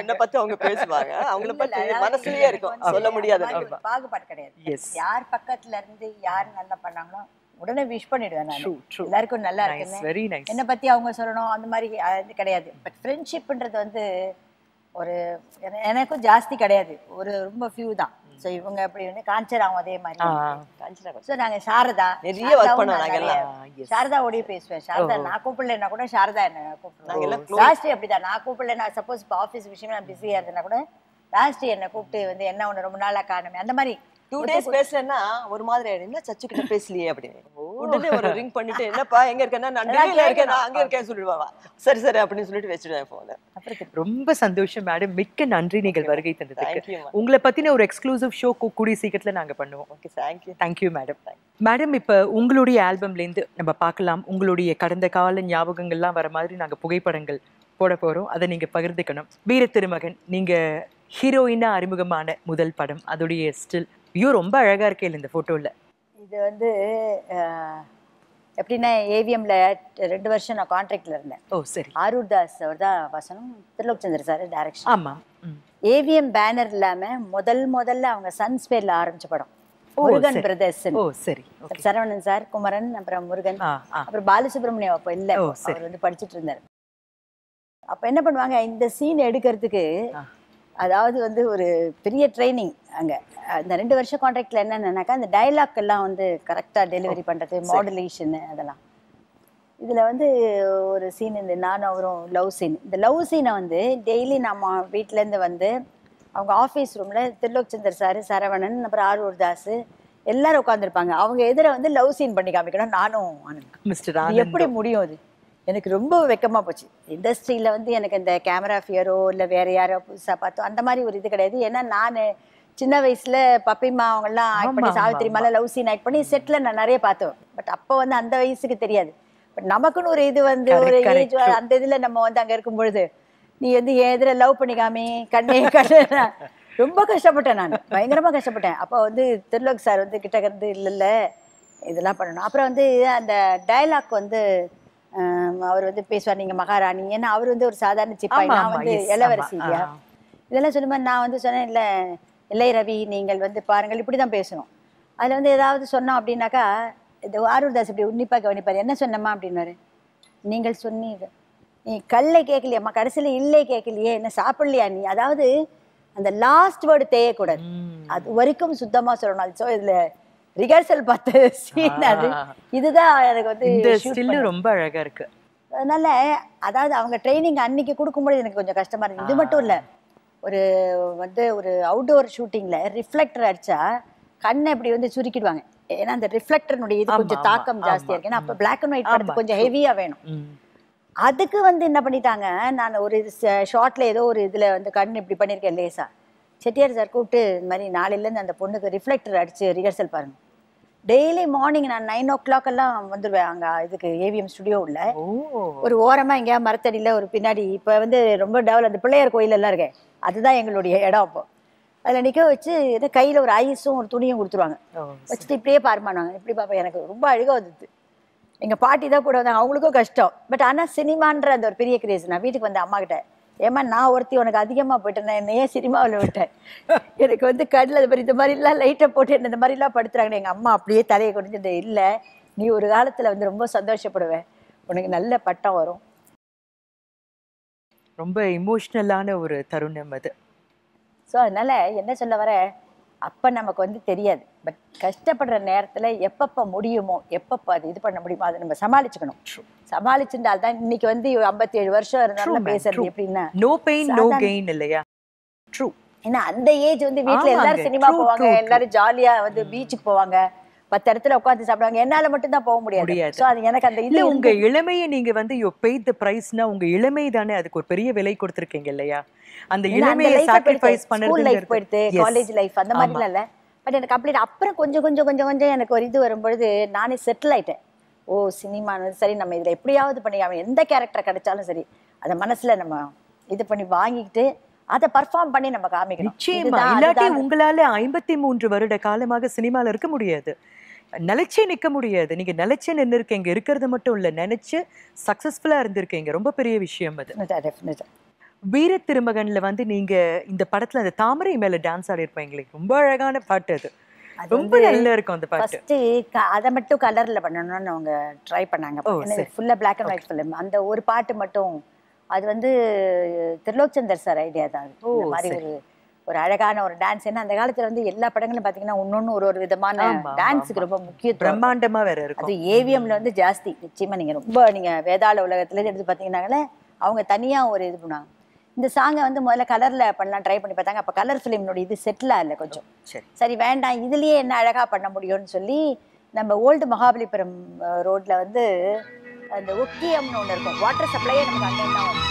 என்னை பற்றி அவங்க பேசுவாங்க, அவங்கள பற்றி மனசுலேயே இருக்கும், சொல்ல முடியாது, பாகுபாடு கிடையாது. எஸ், யார் பக்கத்தில் இருந்து யார் நல்லா பண்ணாங்களோ உடனே விஷ் பண்ணிடுவேன் நான், எல்லாருக்கும் நல்லா இருக்குன்னு. என்னை பற்றி அவங்க சொல்லணும் அந்த மாதிரி அது கிடையாது. பட் ஃப்ரெண்ட்ஷிப்ன்றது வந்து ஒரு எனக்கும் ஜாஸ்தி கிடையாது, ஒரு ரொம்ப ஃபியூ தான். ஸோ இவங்க அப்படி வந்து காஞ்சராவும் அதே மாதிரி. ஸோ நாங்கள் சாரதா நிறைய சாரதாவோடய பேசுவேன். சாரதா நான் கூப்பிடலன்னா கூட சாரதா என்ன கூப்பிடுவோம். லாஸ்ட் அப்படிதான் நான் கூப்பிடல, நான் சப்போஸ் இப்போ ஆஃபீஸ் விஷயமா நான் பிஸியாக இருந்தேன்னா கூட லாஸ்ட் என்னை கூப்பிட்டு வந்து என்ன ஒன்று ரொம்ப நாளாக காரணமே அந்த மாதிரி டூ டேஸ் பேசலன்னா ஒரு மாதிரி ஆயிடுன்னா சச்சு கிட்ட பேசலையே அப்படின்னு உடனே ஒரு ரிங் பண்ணிட்டு என்னப்பா எங்க இருக்கேன்னா நான் டெல்லியில இருக்கேன், நான் அங்கே இருக்கேன்னு சொல்லிடுவா. சரி சரி அப்படின்னு சொல்லிட்டு வச்சுடுவேன் போன. அப்புறம் ரொம்ப சந்தோஷம் மேடம், மிக்க நன்றி நீங்கள் வருகை தந்ததுக்கு. உங்களை பத்தின ஒரு எக்ஸ்க்ளூசிவ் ஷோ கூடிய சீக்கிரத்துல நாங்க பண்ணுவோம். Okay, thank you. Thank you madam. Madam, இப்போ உங்களுடைய ஆல்பம்லேருந்து நம்ம பார்க்கலாம், உங்களுடைய கடந்த கால ஞாபகங்கள்லாம் வர மாதிரி நாங்கள் புகைப்படங்கள் போட போகிறோம், அதை நீங்கள் பகிர்ந்துக்கணும். வீர திருமகன் நீங்கள் ஹீரோயினா அறிமுகமான முதல் படம், அதோடைய ஸ்டில் ஐயோ ரொம்ப அழகாக இருக்கே இந்த ஃபோட்டோவில். இது வந்து எப்படின்னா ஏவிஎம்ல ரெண்டு வருஷம் நான் கான்ட்ராக்டில் இருந்தேன். ஓ சரி. ஆரூர் தாஸ் அவர் தான் வசனம், திருலோக் சந்திர சார் டைரக்ஷன். ஆமாம். ஏவிஎம் பேனர் இல்லாமல் முதல் முதல்ல அவங்க சன்ஸ்பேரில் ஆரம்பித்த படம் முருகன் பிரதர்ஸ். ஓ சரி. சரவணன் சார், குமரன், அப்புறம் முருகன், அப்புறம் பாலசுப்ரமணியம் அப்போ இல்லை, அவர் வந்து படிச்சுட்டு இருந்தார். அப்போ என்ன பண்ணுவாங்க, இந்த சீன் எடுக்கிறதுக்கு அதாவது வந்து ஒரு பெரிய ட்ரைனிங் அங்கே. அந்த ரெண்டு வருஷம் கான்ட்ராக்டில் என்னென்னாக்கா அந்த டைலாக் எல்லாம் வந்து கரெக்டாக டெலிவரி பண்ணுறது, மாடுலேஷனு அதெல்லாம். இதில் வந்து ஒரு சீன் இந்த நானும் அவரும் லவ் சீன். இந்த லவ் சீனை வந்து டெய்லி நம்ம வீட்டிலேருந்து வந்து அவங்க ஆஃபீஸ் ரூமில் திருலோக் சந்தர் சார், சரவணன், அப்புறம் ஆரூர் தாஸ் எல்லாரும் உட்காந்துருப்பாங்க. அவங்க எதிர வந்து லவ் சீன் பண்ணி காமிக்கணும். நானும் மிஸ்டர் எப்படி முடியும் அது? எனக்கு ரொம்ப வெக்கமாக போச்சு. இண்டஸ்ட்ரியில் வந்து எனக்கு இந்த கேமரா ஃபியரோ இல்லை வேறு யாரோ புதுசாக பார்த்தோ அந்த மாதிரி ஒரு இது கிடையாது. ஏன்னா நான் சின்ன வயசில் பப்பிமா அவங்கெல்லாம் ஆக்ட் பண்ணி, சாவித்திரி மேலே லவ் சீன் ஆக்ட் பண்ணி செட்டில் நான் நிறைய பார்த்தோம். பட் அப்போ வந்து அந்த வயசுக்கு தெரியாது. பட் நமக்குன்னு ஒரு இது வந்து ஒரு ஏஜ் அந்த இதில் நம்ம வந்து அங்கே இருக்கும்பொழுது நீ வந்து என் இதில் லவ் பண்ணிக்காமி கண்ணே கண்ண ரொம்ப கஷ்டப்பட்டேன், நான் பயங்கரமாக கஷ்டப்பட்டேன். அப்போ வந்து திருலோக் சார் வந்து கிட்ட இருந்து இல்லை இல்லை இதெல்லாம் பண்ணணும். அப்புறம் வந்து அந்த டைலாக் வந்து அவர் வந்து பேசுவார், நீங்கள் மகாராணி, ஏன்னா அவர் வந்து ஒரு சாதாரண சிப்பாய், நான் வந்து இளவரசி இல்லையா, இதெல்லாம் சொல்லும்போது நான் வந்து சொன்னேன் இல்லை இல்லை ரவி நீங்கள் வந்து பாருங்கள் இப்படி தான் பேசணும். அதில் வந்து ஏதாவது சொன்னோம் அப்படின்னாக்கா இது ஆரூர் தாஸ் இப்படி உன்னிப்பாக கவனிப்பார். என்ன சொன்னம்மா அப்படின்னாரு. நீங்கள் சொன்னீங்க நீ கல்லை கேட்கலையம்மா, கடைசியில் இல்லை கேட்கலையே, என்ன சாப்பிட்லையா நீ, அதாவது அந்த லாஸ்ட் வேர்டு தேயக்கூடாது, அது வரைக்கும் சுத்தமாக சொல்லணும். அது ஸோ இதில் ரிஹர்சல் பார்த்து சீன் அது. இதுதான் எனக்கு வந்து ரொம்ப அழகாக இருக்கு. அதனால அதாவது அவங்க ட்ரைனிங் அன்னைக்கு கொடுக்கும்போது எனக்கு கொஞ்சம் கஷ்டமா இருக்கு. இது மட்டும் இல்லை, ஒரு வந்து ஒரு அவுட்டோர் ஷூட்டிங்கில் ரிஃப்ளெக்டர் அடித்தா கண்ணை இப்படி வந்து சுருக்கிடுவாங்க. ஏன்னா அந்த ரிஃப்ளெக்டர்னுடைய இது கொஞ்சம் தாக்கம் ஜாஸ்தியாக இருக்கு. ஏன்னா அப்போ பிளாக் அண்ட் ஒயிட் படத்துக்கு கொஞ்சம் ஹெவியாக வேணும். அதுக்கு வந்து என்ன பண்ணிட்டாங்க, நான் ஒரு ஷார்ட்டில் ஏதோ ஒரு இதில் வந்து கண் இப்படி பண்ணியிருக்கேன் லேசா. செட்டியார் சார் கூப்பிட்டு இந்த மாதிரி நாளையிலேருந்து அந்த பொண்ணுக்கு ரிஃப்ளெக்டர் அடித்து ரிஹர்சல் பாருங்கள். டெய்லி மார்னிங் நான் நைன் ஓ கிளாக் எல்லாம் வந்துடுவேன் அங்கே இதுக்கு ஏவிஎம் ஸ்டுடியோ உள்ள ஒரு ஓரமாக எங்கேயா மரத்தடியில் ஒரு பின்னாடி இப்போ வந்து ரொம்ப டெவலப் அந்த பிள்ளையார் கோயிலெல்லாம் இருக்கேன், அதுதான் எங்களுடைய இடம். அப்போ அதில் நிற்க வச்சு ஏதோ கையில் ஒரு ஐஸும் ஒரு துணியும் கொடுத்துருவாங்க, வச்சுட்டு இப்படியே பார்ப்பானாங்க. இப்படி பார்ப்பேன், எனக்கு ரொம்ப அழுக வந்துது. எங்கள் பாட்டி தான் கூட வந்தாங்க, அவங்களுக்கும் கஷ்டம். பட் ஆனால் சினிமான்ற அந்த ஒரு பெரிய கிரேஸ். நான் வீட்டுக்கு வந்தேன் அம்மா கிட்ட, ஏமா நான் ஒருத்தி உனக்கு அதிகமாக போயிட்டேன், நான் என்னையே சினிமாவில் விட்டேன், எனக்கு வந்து கடலில் அது மாதிரி இந்த மாதிரிலாம் லைட்டை போட்டு என்ன இந்த மாதிரிலாம் படுத்துறாங்கன்னு. எங்கள் அம்மா அப்படியே தலையை குடிஞ்சிட்டு இல்லை நீ ஒரு காலத்தில் வந்து ரொம்ப சந்தோஷப்படுவேன், உனக்கு நல்ல பட்டம் வரும். ரொம்ப இமோஷ்னலான ஒரு தருணம் அது. ஸோ அதனால் என்ன சொல்ல வர, அப்போ நமக்கு வந்து தெரியாது. பட் கஷ்டப்படுற நேரத்தில் எப்பப்போ முடியுமோ எப்பப்போ அது இது பண்ண முடியுமோ அதை நம்ம சமாளிச்சுக்கணும். சமாளிச்சுட்டால் தான் இன்னைக்கு வந்து ஐம்பத்தி ஏழு வருஷம் இருந்தாலும் பேசுறது எப்படின்னா நோ பெயின் நோ கெயின் இல்லையா? ட்ரூ. ஏன்னா அந்த ஏஜ் வந்து வீட்டில் எல்லாரும் சினிமா போவாங்க, எல்லாரும் ஜாலியாக வந்து பீச்சுக்கு போவாங்க, பத்து இடத்துல உட்காந்து சாப்பிடுவாங்க, என்னால் மட்டும்தான் போக முடியாது. ஸோ அது எனக்கு அந்த இல்லை. உங்கள் இளமையை நீங்கள் வந்து யூ பெய்ட் தி பிரைஸ்னா உங்கள் இளமை தானே, அதுக்கு ஒரு பெரிய விலை கொடுத்துருக்கீங்க இல்லையா? அந்த இளமையை சாக்ரிஃபைஸ் பண்ணுறது, ஸ்கூல் லைஃப் போயிடுது, காலேஜ் லைஃப் அந்த மாதிரிலாம் இல்லை. பட் எனக்கு கம்ப்ளீட் அப்புறம் கொஞ்சம் கொஞ்சம் கொஞ்சம் கொஞ்சம் எனக்கு ஒரு இது வரும்பொழுது நானே செட்டில் ஆகிட்டேன். ஓ சினிமான்னு சரி நம்ம இதில் எப்படியாவது பண்ணி அவன் எந்த கேரக்டர் கிடைச்சாலும் சரி அதை மனசில் நம்ம இது பண்ணி வாங்கிக்கிட்டு அதை பர்ஃபார்ம் பண்ணி நம்ம காமிக்கணும். நிச்சயமா இல்லாட்டி உங்களால் ஐம்பத்தி மூன்று வருட காலமாக சினிமாவில் இருக்க முடியாது, நினைச்சே நிற்க முடியாது. நீங்க நினைச்சே நின்று இருக்கீங்க, இருக்கிறது மட்டும் இல்லை நினைச்சு சக்சஸ்ஃபுல்லாக இருந்திருக்கீங்க, ரொம்ப பெரிய விஷயம் அது. வீர திருமகன்ல வந்து நீங்க இந்த படத்துல அந்த தாமரை மேல டான்ஸ் ஆடிருப்பீங்களே, ரொம்ப அழகான பாட்டு அது, ரொம்ப நல்லா இருக்கும் அந்த பாட்டு. அதை மட்டும் கலர்ல பண்ணணும்னு அவங்க ட்ரை பண்ணாங்க, ஃபுல்லா பிளாக் அண்ட் ஒயிட் ஃபிலிம். அந்த ஒரு பாட்டு மட்டும் அது வந்து திருலோக் சந்தர் சார் ஐடியா தான். இந்த மாதிரி ஒரு ஒரு அழகான ஒரு டான்ஸ், ஏன்னா அந்த காலத்துல வந்து எல்லா படங்களும் பாத்தீங்கன்னா ஒன்னொன்னு ஒரு ஒரு விதமான டான்ஸுக்கு ரொம்ப முக்கியம், பிரம்மாண்டமா வேற இருக்கும். அது ஏவிஎம்ல வந்து ஜாஸ்தி. நிச்சயமா நீங்க ரொம்ப நீங்க வேதாள உலகத்துல எடுத்து பாத்தீங்கன்னாங்களே அவங்க தனியா ஒரு இது பண்ணாங்க. இந்த சாங்கை வந்து முதல்ல கலர்ல பண்ணலாம் ட்ரை பண்ணி பார்த்தாங்க, அப்போ கலர் ஃபிலிம்னுடைய இது செட்டில் ஆகல கொஞ்சம். சரி சரி வேண்டாம், இதுலேயே என்ன அழகாக பண்ண முடியும்னு சொல்லி நம்ம ஓல்டு மகாபலிபுரம் ரோட்ல வந்து அந்த ஒக்கியம்னு ஒன்று இருக்கும், வாட்டர் சப்ளையே நமக்கு அங்கே தான் மகாபலிபுரம்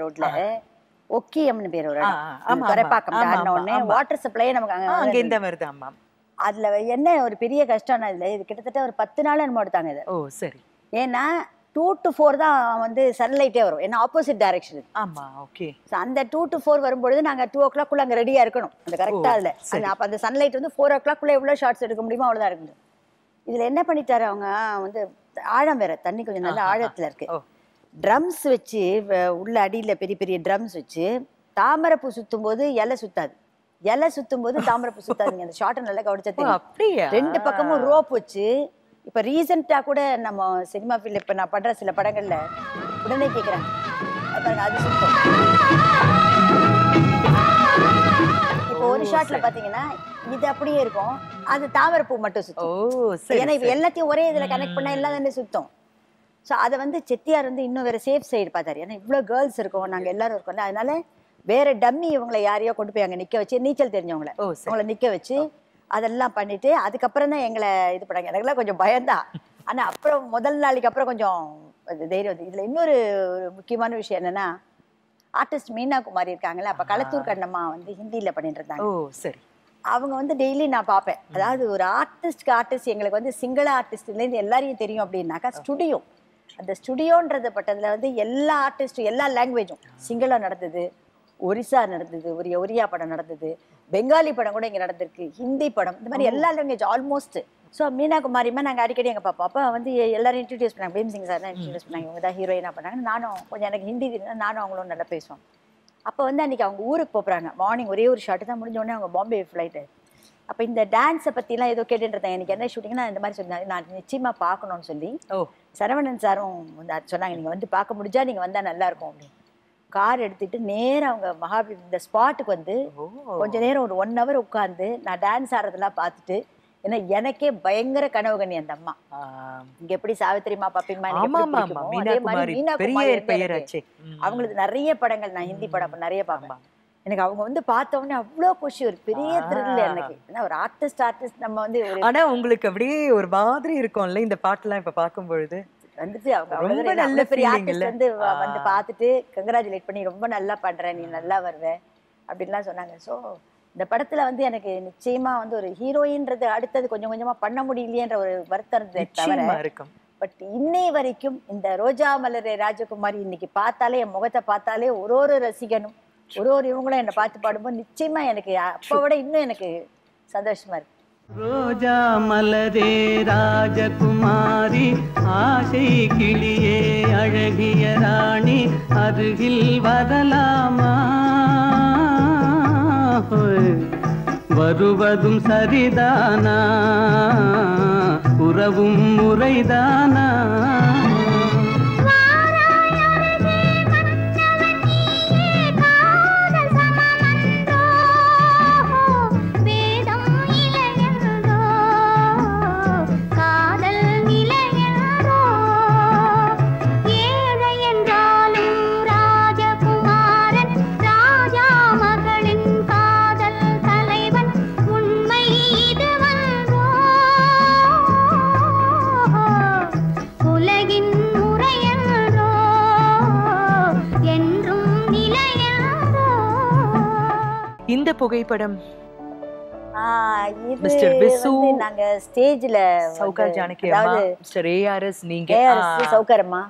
ரோட்ல ஒக்கியம்னு பேர் ஒரு வாட்டர் சப்ளையே நமக்கு அதுல என்ன ஒரு பெரிய கஷ்டம் கிட்டத்தட்ட ஒரு பத்து நாள் நம்ம எடுத்தாங்க. ஏன்னா டூ டு ஃபோர் தான் வந்து சன்லைட்டே வரும், ஏன்னா ஆப்போசிட் டைரக்ஷன். அந்த டூ டு ஃபோர் வரும்பொழுது நாங்கள் டூ ஓ கிளாக்குள்ள அங்கே ரெடியாக இருக்கணும், அந்த கரெக்டாக அதில். அப்போ அந்த சன்லைட் வந்து ஃபோர் ஓ கிளாக்குள்ளே எவ்வளோ ஷார்ட்ஸ் எடுக்க முடியுமோ அவ்வளோதான் இருக்கணும். இதில் என்ன பண்ணிட்டாரு அவங்க வந்து ஆழம் வேற, தண்ணி கொஞ்சம் நல்ல ஆழத்தில் இருக்கு, ட்ரம்ஸ் வச்சு உள்ள அடியில் பெரிய பெரிய ட்ரம்ஸ் வச்சு தாமரைப்பூ சுற்றும் போது இலை சுத்தாது, இலை சுற்றும் போது தாமரைப்பூ சுத்தாதுங்க. அந்த ஷார்ட்டை நல்லா கவனிச்சா ரெண்டு பக்கமும் ரோப் வச்சு. இப்போ ரீசெண்டாக கூட நம்ம சினிமா ஃபீல்டு இப்போ நான் பண்ணுற சில படங்களில் உடனே கேட்குறேன், அது சுத்தம். இப்போ ஒரு ஷாட்டில் பார்த்தீங்கன்னா இது அப்படியே இருக்கும், அது தாமரைப்பூ மட்டும் சுத்தம். ஏன்னா இப்போ எல்லாத்தையும் ஒரே இதில் கனெக்ட் பண்ணால் எல்லாம் தானே சுத்தம். ஸோ அதை வந்து செட்டியார் வந்து இன்னும் வேறு சேஃப் சைடு பார்த்தாரு, ஏன்னா இவ்வளோ கேர்ள்ஸ் இருக்கோம் நாங்கள் எல்லாரும் இருக்கோம்ல, அதனால வேற டம்மி இவங்களை யாரையோ கொண்டு போய் அங்கே நிற்க வச்சு, நீச்சல் தெரிஞ்சவங்களை அவங்கள நிற்க வச்சு அதெல்லாம் பண்ணிட்டு அதுக்கப்புறம் தான் எங்களை இது பண்ணாங்க. எனக்குலாம் கொஞ்சம் பயந்தான், ஆனால் அப்புறம் முதல் நாளைக்கு அப்புறம் கொஞ்சம் தைரியம் வந்து. இதில் இன்னொரு ஒரு முக்கியமான விஷயம் என்னன்னா, ஆர்டிஸ்ட் மீனா குமாரி இருக்காங்களே, அப்போ களத்தூர் கண்ணம்மா வந்து ஹிந்தியில் பண்ணிட்டு இருந்தாங்க. ஓ சரி. அவங்க வந்து டெய்லி நான் பார்ப்பேன், அதாவது ஒரு ஆர்டிஸ்ட்க்கு ஆர்டிஸ்ட் எங்களுக்கு வந்து சிங்கள ஆர்டிஸ்ட்லேருந்து எல்லாரையும் தெரியும் அப்படின்னாக்கா ஸ்டுடியோ, அந்த ஸ்டுடியோன்றது பட்டதில் வந்து எல்லா ஆர்டிஸ்டும் எல்லா லாங்குவேஜும் சிங்களம் நடந்தது, ஒரிசா நடந்தது, ஒரு ஒரியா படம் நடந்தது, பெங்காலி படம் கூட இங்கே நடந்திருக்கு, ஹிந்தி படம், இந்த மாதிரி எல்லா லாங்குவேஜ் ஆல்மோஸ்ட். ஸோ மீனா குமாரியுமே நாங்கள் அடிக்கடி எங்கள் பாப்பா அப்போ வந்து எல்லாரும் இன்ட்ரடியூஸ் பண்ணாங்க, பீம்சிங் சார் தான் இன்ட்ரடியூஸ் பண்ணாங்க, இவங்க தான் ஹீரோயினாக பண்ணாங்க. நானும் கொஞ்சம் எனக்கு ஹிந்தி இருந்தால் நானும் அவங்களும் நல்லா பேசுவோம். அப்போ வந்து அன்றைக்கி அவங்க ஊருக்கு போகிறாங்க, மார்னிங் ஒரே ஒரு ஷாட்டு தான் முடிஞ்சோடனே அவங்க பாம்பே ஃப்ளைட்டு. அப்போ இந்த டான்ஸை பற்றிலாம் ஏதோ கேட்டுட்டு இருந்தாங்க, எனக்கு என்ன ஷூட்டிங்னா இந்த மாதிரி சொன்னாங்க, நான் நிச்சயமாக பார்க்கணும்னு சொல்லி சரவணன் சாரும் சொன்னாங்க, நீங்கள் வந்து பார்க்க முடிஞ்சால் நீங்கள் வந்தால் நல்லாயிருக்கும் அப்படின்னு. கார் எடுத்துட்டு நேரம் அவங்க மகாபலி இந்த ஸ்பாட்டுக்கு வந்து கொஞ்ச நேரம் ஒரு ஒன் ஹவர் உட்காந்து நான் டான்ஸ் ஆடுறதெல்லாம் பார்த்துட்டு, ஏன்னா எனக்கே பயங்கர கனவு கண்ணி அந்த அம்மா. இங்க எப்படி சாவித்திரிமா பாப்பீங்கமா அவங்களுக்கு நிறைய படங்கள், நான் ஹிந்தி படம் நிறைய பார்ப்பேன், எனக்கு அவங்க வந்து பார்த்தவொடனே அவ்வளோ குஷி, ஒரு பெரிய த்ரில் எனக்கு. ஏன்னா ஒரு ஆர்டிஸ்ட் ஆர்டிஸ்ட் நம்ம வந்து. ஆனா உங்களுக்கு அப்படியே ஒரு மாதிரி இருக்கும்ல இந்த பாட்டுலாம் இப்ப பார்க்கும்பொழுது வந்துட்டு, அவங்க நல்ல பெரிய ஆர்டிஸ்ட் வந்து வந்து பார்த்துட்டு கங்க்ராச்சுலேட் பண்ணி ரொம்ப நல்லா பண்ணுறேன், நீ நல்லா வருவேன் அப்படின்லாம் சொன்னாங்க. ஸோ இந்த படத்தில் வந்து எனக்கு நிச்சயமாக வந்து ஒரு ஹீரோயின்றது அடுத்தது கொஞ்சம் கொஞ்சமாக பண்ண முடியலையன்ற ஒரு வருத்தத்தை தவிர இருக்கும். பட் இன்னை வரைக்கும் இந்த ரோஜா மலரே ராஜகுமாரி இன்னைக்கு பார்த்தாலே என் முகத்தை பார்த்தாலே ஒரு ஒரு ரசிகனும் ஒரு ஒரு இவங்களும் என்னை பார்த்து பாடும்போது நிச்சயமாக எனக்கு அப்போ விட இன்னும் எனக்கு சந்தோஷமாக இருக்கு. ரோஜா மலரே ராஜகுமாரி, ஆசை கிளியே அழகிய ராணி, அருகில் வரலாமா? வருவதும் சரிதானா? உறவும் முறைதானா? இந்த புகைப்படம் மிஸ்டர் விசு, நாங்க ஸ்டேஜ்ல சௌகர் ஜானகி அம்மா, மிஸ்டர் ஏஆர்எஸ், நீங்க ஏஆர்எஸ் சௌகர் அம்மா,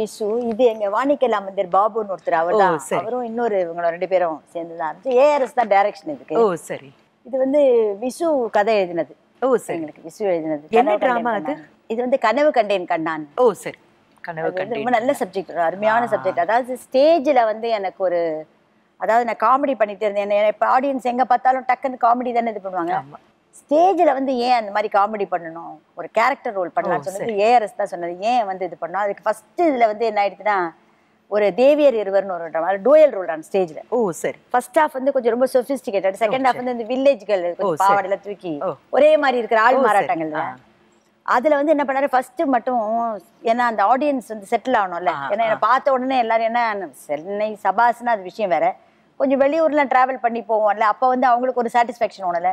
விசு, இது எங்க வாணிகலா மந்திர் பாபுன்னு ஒருத்தர், அவர்தான், அவரும் இன்னொரு இவங்க ரெண்டு பேரும் சேர்ந்துதான் ஏஆர்எஸ் தான் டைரக்ஷன் இருக்கு. ஓ சரி. இது வந்து விசு கதை எழுதினது. ஓ சரி. எங்களுக்கு விசு எழுதினது. என்ன டிராமா அது? இது வந்து கனவு கண்டேன் கண்ணான். ஓ சரி. கனவு கண்டேன் ரொம்ப நல்ல சப்ஜெக்ட், அருமையான சப்ஜெக்ட். அதாவது ஸ்டேஜ்ல வந்து எனக்கு ஒரு, அதாவது நான் காமெடி பண்ணிட்டு இருந்தேன். என்ன இப்போ ஆடியன்ஸ் எங்கே பார்த்தாலும் டக்குன்னு காமெடி தானே இது பண்ணுவாங்க. ஸ்டேஜில் வந்து ஏன் அந்த மாதிரி காமெடி பண்ணணும், ஒரு கேரக்டர் ரோல் பண்ணலாம்னு சொன்னது ஏஆர்எஸ் தான் சொன்னது. ஏன் வந்து இது பண்ணோம், அதுக்கு ஃபர்ஸ்ட் இதில் வந்து என்ன ஆயிடுச்சுன்னா, ஒரு தேவியர் இருவர்னு ஒரு அது டூயல் ரோல் ஆன் ஸ்டேஜில். ஓ சரி. ஃபர்ஸ்ட் ஹாஃப் வந்து கொஞ்சம் ரொம்ப சொஃபிஸ்டிகேட்டட், செகண்ட் ஹாஃப் வந்து இந்த வில்லேஜ் கேர்ள் பாவாடையில் தூக்கி ஒரே மாதிரி இருக்கிற ஆள் மாறாட்டங்கள். அதுல வந்து என்ன பண்ணாரு, ஃபர்ஸ்ட் மட்டும் ஏன்னா அந்த ஆடியன்ஸ் வந்து செட்டில் ஆகணும்ல. ஏன்னா என்னை பார்த்த உடனே எல்லாரும் என்ன சென்னை சபாஸ்னா அது விஷயம் வேற, கொஞ்சம் வெளியூர்லாம் ட்ராவல் பண்ணி போவோம்ல, அப்போ வந்து அவங்களுக்கு ஒரு சாட்டிஸ்ஃபேக்ஷன் ஒன்றும்ல.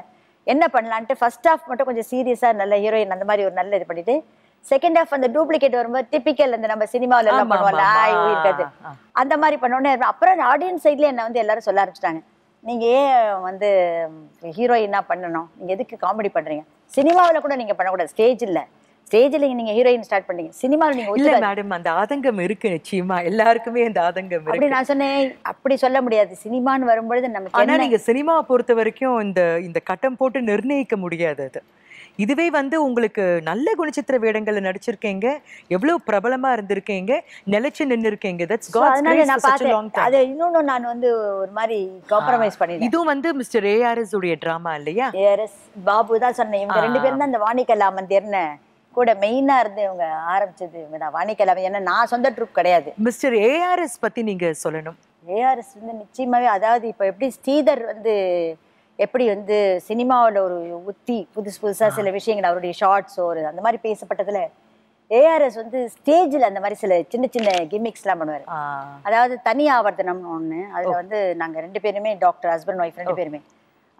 என்ன பண்ணலான்ட்டு ஃபர்ஸ்ட் ஹாஃப் மட்டும் கொஞ்சம் சீரியஸாக நல்ல ஹீரோயின் அந்த மாதிரி ஒரு நல்ல இது பண்ணிட்டு, செகண்ட் ஹாஃப் அந்த டூப்ளிகேட் வரும்போது டிப்பிக்கல் அந்த நம்ம சினிமாவில் எல்லாம் பண்ணுவோம்ல ஆயிருக்காது, அந்த மாதிரி பண்ணோன்னே. அப்புறம் ஆடியன்ஸ் சைட்ல என்னை வந்து எல்லாரும் சொல்ல ஆரம்பிச்சிட்டாங்க, நீங்கள் ஏன் வந்து ஹீரோயினாக பண்ணணும், நீங்கள் எதுக்கு காமெடி பண்ணுறீங்க, சினிமாவில் கூட நீங்கள் பண்ணக்கூடாது, ஸ்டேஜில் ஸ்டேஜில் நீங்கள் ஹீரோயின் ஸ்டார்ட் பண்ணீங்க, சினிமாவில் நீங்கள் இல்லை மேடம். அந்த ஆதங்கம் இருக்கு, நிச்சயமா எல்லாருக்குமே அந்த ஆதங்கம். அப்படி நான் சொன்னேன், அப்படி சொல்ல முடியாது, சினிமான்னு வரும்பொழுது நம்ம. ஆனால் நீங்கள் சினிமாவை பொறுத்த வரைக்கும் இந்த இந்த கட்டம் போட்டு நிர்ணயிக்க முடியாது. அது இதுவே வந்து உங்களுக்கு நல்ல குணச்சித்திர வேடங்கள்ல நடிச்சிருக்கீங்க, எவ்வளவு பிரபலமா இருந்திருக்கீங்க, நிலைச்சு நின்று இருக்கீங்க. நான் வந்து ஒரு மாதிரி காம்ப்ரமைஸ் பண்ணி, இதுவும் வந்து மிஸ்டர் ஏஆர்எஸ் உடைய டிராமா இல்லையா, ஏஆர்எஸ் பாபு தான் சொன்னேன். இவங்க ரெண்டு பேரும் தான் இந்த வாணிகலா மந்திர்னு கூட மெயினா இருந்து இவங்க ஆரம்பிச்சது. இவங்க தான் வாணிகலா, ஏன்னா நான் சொந்த ட்ரூப் கிடையாது. மிஸ்டர் ஏஆர்எஸ் பத்தி நீங்க சொல்லணும். ஏஆர்எஸ் வந்து நிச்சயமாவே, அதாவது இப்ப எப்படி ஸ்ரீதர் வந்து எப்படி வந்து சினிமாவில் ஒரு உத்தி புதுசு புதுசாக சில விஷயங்கள் அவருடைய ஷார்ட்ஸோ ஒரு அந்த மாதிரி பேசப்பட்டதில், ஏஆர்எஸ் வந்து ஸ்டேஜில் அந்த மாதிரி சில சின்ன சின்ன கிமிக்ஸ்லாம் பண்ணுவார். அதாவது தனி ஆவர்த்தனம் ஒன்று, அதில் வந்து நாங்கள் ரெண்டு பேருமே டாக்டர் ஹஸ்பண்ட் ஒய்ஃப் ரெண்டு பேருமே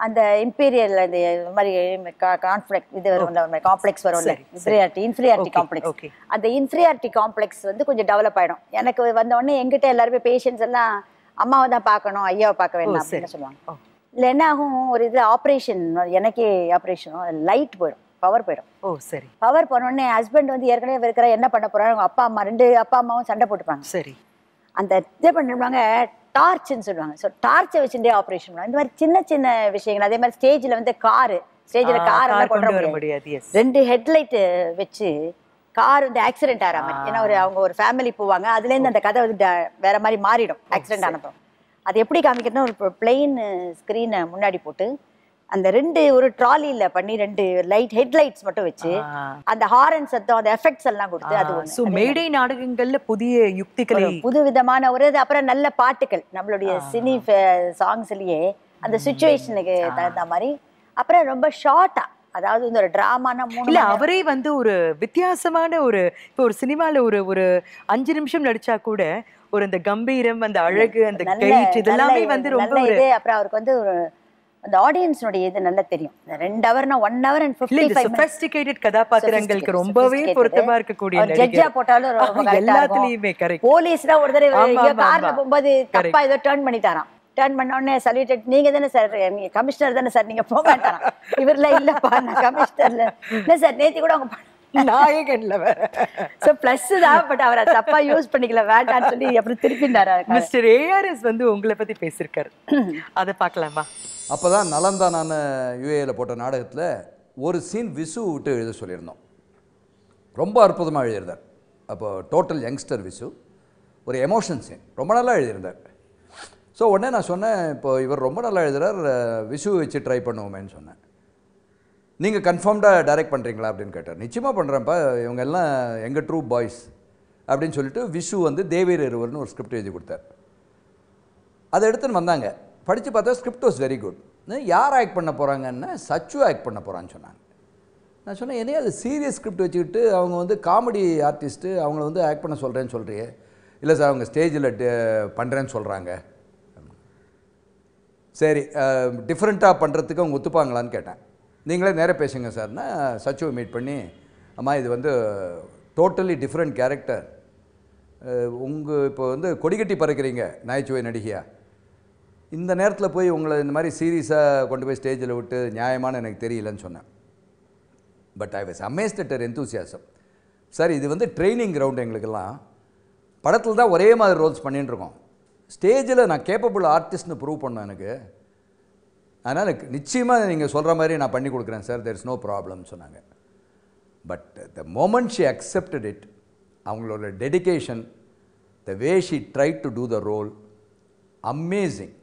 அந்த இம்பீரியல் அந்த மாதிரி கான்ஃப்ளிக்ட் இது வரும், காம்ப்ளெக்ஸ் வரும், இன்ஃபீரியாரிட்டி இன்ஃபீரியாரிட்டி காம்ப்ளெக்ஸ். அந்த இன்ஃபீரியாரிட்டி காம்ப்ளெக்ஸ் வந்து கொஞ்சம் டெவலப் ஆகிடும். எனக்கு வந்தோடனே எங்கிட்ட எல்லாருமே பேஷண்ட்ஸ் எல்லாம் அம்மாவை தான் பார்க்கணும், ஐயாவை பார்க்க வேண்டாம் அப்படின்னு சொல்லுவாங்க. இல்லை என்ன ஆகும், ஒரு இது ஆப்ரேஷன், எனக்கே ஆப்ரேஷனும் லைட் போயிடும், பவர் போயிடும். ஓ சரி. பவர் போனோடனே ஹஸ்பண்ட் வந்து ஏற்கனவே இருக்கிற என்ன பண்ண போகிறாங்க, அவங்க அப்பா அம்மா ரெண்டு அப்பா அம்மாவும் சண்டை போட்டுப்பாங்க. சரி. அந்த இதை பண்ணுவாங்க டார்ச்சுன்னு சொல்லுவாங்க. ஸோ டார்ச்சை வச்சுட்டே ஆப்ரேஷன் பண்ணுவாங்க. இந்த மாதிரி சின்ன சின்ன விஷயங்கள். அதே மாதிரி ஸ்டேஜில் வந்து காரு, ஸ்டேஜில் காரெல்லாம் கொண்டு வர முடியாது, ரெண்டு ஹெட்லைட்டு வச்சு கார் வந்து ஆக்சிடென்ட் ஆகிற மாதிரி. ஏன்னா ஒரு அவங்க ஒரு ஃபேமிலி போவாங்க, அதுலேருந்து அந்த கதை வந்து வேற மாதிரி மாறிடும். ஆக்சிடென்ட் ஆனப்போ அது எப்படி காமிக்கிறதுனா, ஒரு பிளெயின் ஸ்க்ரீனை முன்னாடி போட்டு அந்த ரெண்டு ஒரு ட்ராலியில் பண்ணி ரெண்டு லைட் ஹெட்லைட்ஸ் மட்டும் வச்சு அந்த ஹாரன் சத்தம் அந்த எஃபெக்ட்ஸ் எல்லாம் கொடுத்து, அது மேடை நாடகங்கள்ல புதிய யுக்திகளை புது விதமான ஒரு இது. அப்புறம் நல்ல பாட்டுகள் நம்மளுடைய சினி சாங்ஸ்லயே அந்த சுச்சுவேஷனுக்கு தகுந்த மாதிரி. அப்புறம் ரொம்ப ஷார்ட்டா, அதாவது இந்த ஒரு டிராமானா மூணு, அவரே வந்து ஒரு வித்தியாசமான ஒரு இப்போ ஒரு சினிமாவில் ஒரு ஒரு அஞ்சு நிமிஷம் நடிச்சா கூட ஒரு அந்த கம்பீரம் அந்த அழகு அந்த கைட் இதெல்லாம் வந்து ரொம்ப இது. அப்புறம் அவருக்கு வந்து அந்த ஆடியன்ஸ்னுடைய இது நல்லா தெரியும். ரெண்டு ஹவர்னா ஒன் ஹவர் அண்ட் ஐம்பத்தி ஐந்து sophisticated கதாபாத்திரங்களுக்கு ரொம்பவே பொருத்தமா இருக்கக்கூடிய ஜட்ஜா போட்டாலும் எல்லாத்துலயுமே கரெக்ட். போலீஸ் தான் ஒரு தடவை கார்ல போகும்போது தப்பா ஏதோ டர்ன் பண்ணிட்டாராம். டர்ன் பண்ண உடனே சல்யூட்டட், நீங்க தானே சார், நீங்க கமிஷனர் தானே சார், நீங்க போக மாட்டாராம். இவர்ல இல்லப்பா நான் கமிஷனர்ல இல்ல சார், நேத்தி கூட அவங்க அப்பதான் நலந்தான யுஏல போட்ட நாடகத்துல ஒரு சீன் விசு விட்டு எழுத சொல்லியிருந்தோம். ரொம்ப அற்புதமாக எழுதியிருந்தார். அப்போ டோட்டல் யங்ஸ்டர் விசு ஒரு எமோஷன் சீன் ரொம்ப நல்லா எழுதியிருந்தார். ஸோ உடனே நான் சொன்னேன், இப்போ இவர் ரொம்ப நல்லா எழுதுகிறார், விசுவை வச்சு ட்ரை பண்ணுவோமேன்னு சொன்னேன். நீங்கள் கன்ஃபார்ம்டாக டைரக்ட் பண்ணுறீங்களா அப்படின்னு கேட்டார். நிச்சயமாக பண்ணுறேன்ப்பா, இவங்க எல்லாம் எங்கள் ட்ரூ பாய்ஸ் அப்படின்னு சொல்லிட்டு விசு வந்து தேவீர் இருவர்னு ஒரு ஸ்கிரிப்ட் எழுதி கொடுத்தார். அதை எடுத்துன்னு வந்தாங்க. படித்து பார்த்தா ஸ்கிரிப்ட் வாஸ் வெரி குட். யார் ஆக்ட் பண்ண போகிறாங்கன்னா சச்சு ஆக்ட் பண்ண போகிறான்னு சொன்னாங்க. நான் சொன்னேன், என்னையே அது சீரியஸ் ஸ்கிரிப்ட் வச்சுக்கிட்டு அவங்க வந்து காமெடி ஆர்டிஸ்ட்டு, அவங்கள வந்து ஆக்ட் பண்ண சொல்கிறேன்னு சொல்கிறியே. இல்லை சார், அவங்க ஸ்டேஜில் பண்ணுறேன்னு சொல்கிறாங்க. சரி, டிஃப்ரெண்ட்டாக பண்ணுறதுக்கு அவங்க ஒத்துப்பாங்களான்னு கேட்டேன். நீங்களே நேராக பேசுங்க சார்னா சச்சுவை மீட் பண்ணி, அம்மா இது வந்து டோட்டலி டிஃப்ரெண்ட் கேரக்டர், உங்கள் இப்போ வந்து கொடிக்கட்டி பறக்கிறீங்க நகைச்சுவை நடிகையா, இந்த நேரத்தில் போய் உங்களை இந்த மாதிரி சீரியஸாக கொண்டு போய் ஸ்டேஜில் விட்டு நியாயமான எனக்கு தெரியலன்னு சொன்னேன். But I was amazed at her enthusiasm. Sir, இது வந்து ட்ரைனிங் கிரவுண்டு, எங்களுக்கெல்லாம் படத்தில் தான் ஒரே மாதிரி ரோல்ஸ் பண்ணிட்டுருக்கோம், ஸ்டேஜில் நான் கேப்பபிள் ஆர்டிஸ்ட்னு ப்ரூவ் பண்ணேன் எனக்கு, அதனால் நிச்சயமாக நீங்கள் சொல்கிற மாதிரி நான் பண்ணி கொடுக்குறேன் சார், தேர் இஸ் நோ ப்ராப்ளம்னு சொன்னாங்க. But the moment she accepted it, அவங்களோட dedication, the way she try to do the role, amazing.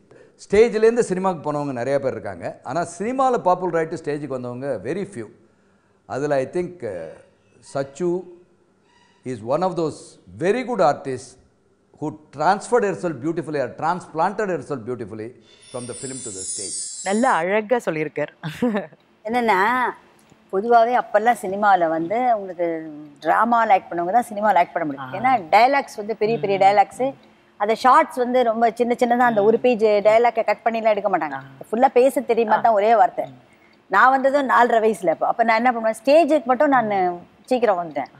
ஸ்டேஜ்லேருந்து சினிமாவுக்கு போனவங்க நிறையா பேர் இருக்காங்க, ஆனால் சினிமாவில் பாப்புலர் ஆகிட்டு ஸ்டேஜுக்கு வந்தவங்க வெரி ஃபியூ. அதில் I think Sachu is one of those very good artist who transferred herself beautifully or transplanted herself beautifully from the film to the stage. நல்ல அழகா சொல்லியிருக்கார். என்னன்னா பொதுவாகவே அப்பெல்லாம் சினிமாவில் வந்து உங்களுக்கு ட்ராமாவில் ஆக்ட் பண்ணவங்க தான் சினிமாவில் ஆக்ட் பண்ண முடியும். ஏன்னா டைலாக்ஸ் வந்து பெரிய பெரிய டைலாக்ஸு, அந்த ஷார்ட்ஸ் வந்து ரொம்ப சின்ன சின்னதாக, அந்த ஒரு பேஜ் டைலாக்கை கட் பண்ணிலாம் எடுக்க மாட்டாங்க, ஃபுல்லாக பேச தெரியுமா தான் ஒரே வார்த்தை. நான் வந்ததும் நாலரை வயசில். இப்போ அப்போ நான் என்ன பண்ணுவேன், ஸ்டேஜுக்கு மட்டும் நான் சீக்கிரம் வந்துட்டேன்.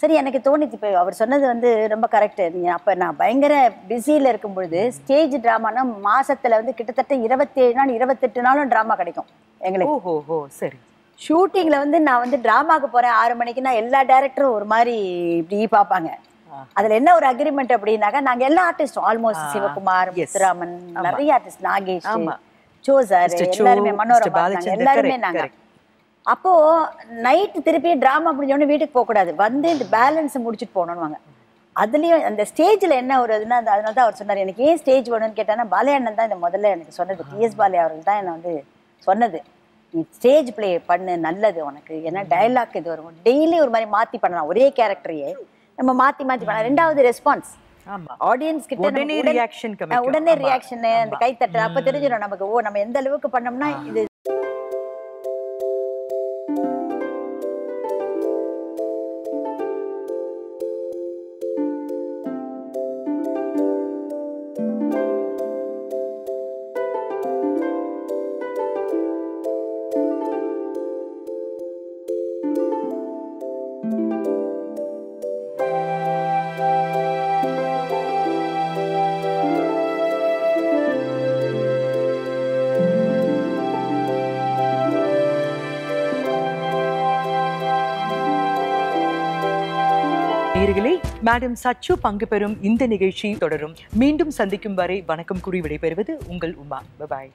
சரி, எனக்கு தோணிச்சு, இப்போ அவர் சொன்னது வந்து ரொம்ப கரெக்டு. நீங்கள் அப்போ நான் பயங்கர பிஸியில் இருக்கும்பொழுது ஸ்டேஜ் ட்ராமானா மாதத்தில் வந்து கிட்டத்தட்ட இருபத்தேழு நாள் இருபத்தெட்டு நாளும் ட்ராமா கிடைக்கும் எங்களுக்கு. ஓஹோ ஹோ சரி. ஷூட்டிங்கில் வந்து நான் வந்து ட்ராமாவுக்கு போகிறேன் ஆறு மணிக்குன்னா எல்லா டேரக்டரும் ஒரு மாதிரி இப்படி பார்ப்பாங்க. அதில் என்ன ஒரு அக்ரிமெண்ட் அப்படின்னாக்கா, நாங்கள் எல்லா ஆர்டிஸ்டும் ஆல்மோஸ்ட் சிவகுமார், முத்துராமன், நிறைய ஆர்டிஸ்ட், நாகேஷ், சோ சார், எல்லாருமே மனோரமா, எல்லாருமே நாங்கள் அப்போது நைட்டு திருப்பி ட்ராமா முடிஞ்சோடனே வீட்டுக்கு போகக்கூடாது, வந்து இந்த பேலன்ஸை முடிச்சுட்டு போகணுன்னுவாங்க. அதுலேயும் அந்த ஸ்டேஜில் என்ன ஒரு இதுன்னா, அது அதனால தான் அவர் சொன்னார் எனக்கு ஏன் ஸ்டேஜ் வேணும்னு கேட்டானா, பாலையண்ணன் தான் இந்த முதல்ல எனக்கு சொன்னது, டிஎஸ் பாலையா அவர்கள் தான் என்னை வந்து சொன்னது, நீ ஸ்டேஜ் ப்ளே பண்ணு நல்லது உனக்கு, ஏன்னா டைலாக் இது வரும் டெய்லி ஒரு மாதிரி மாற்றி பண்ணலாம், ஒரே கேரக்டரையே நம்ம மாற்றி மாற்றி பண்ணலாம். ரெண்டாவது ரெஸ்பான்ஸ், ஆடியன்ஸ் கிட்ட உடனே ரியாக்ஷனு, அந்த கைத்தட்டு, அப்போ தெரிஞ்சிடும் நமக்கு, ஓ நம்ம எந்த அளவுக்கு பண்ணோம்னா இது. மேடம் சச்சு பங்கு பெறும் இந்த நிகழ்ச்சி தொடரும். மீண்டும் சந்திக்கும் வரை வணக்கம் கூறி விடைபெறுவது உங்கள் உமா. பாய்.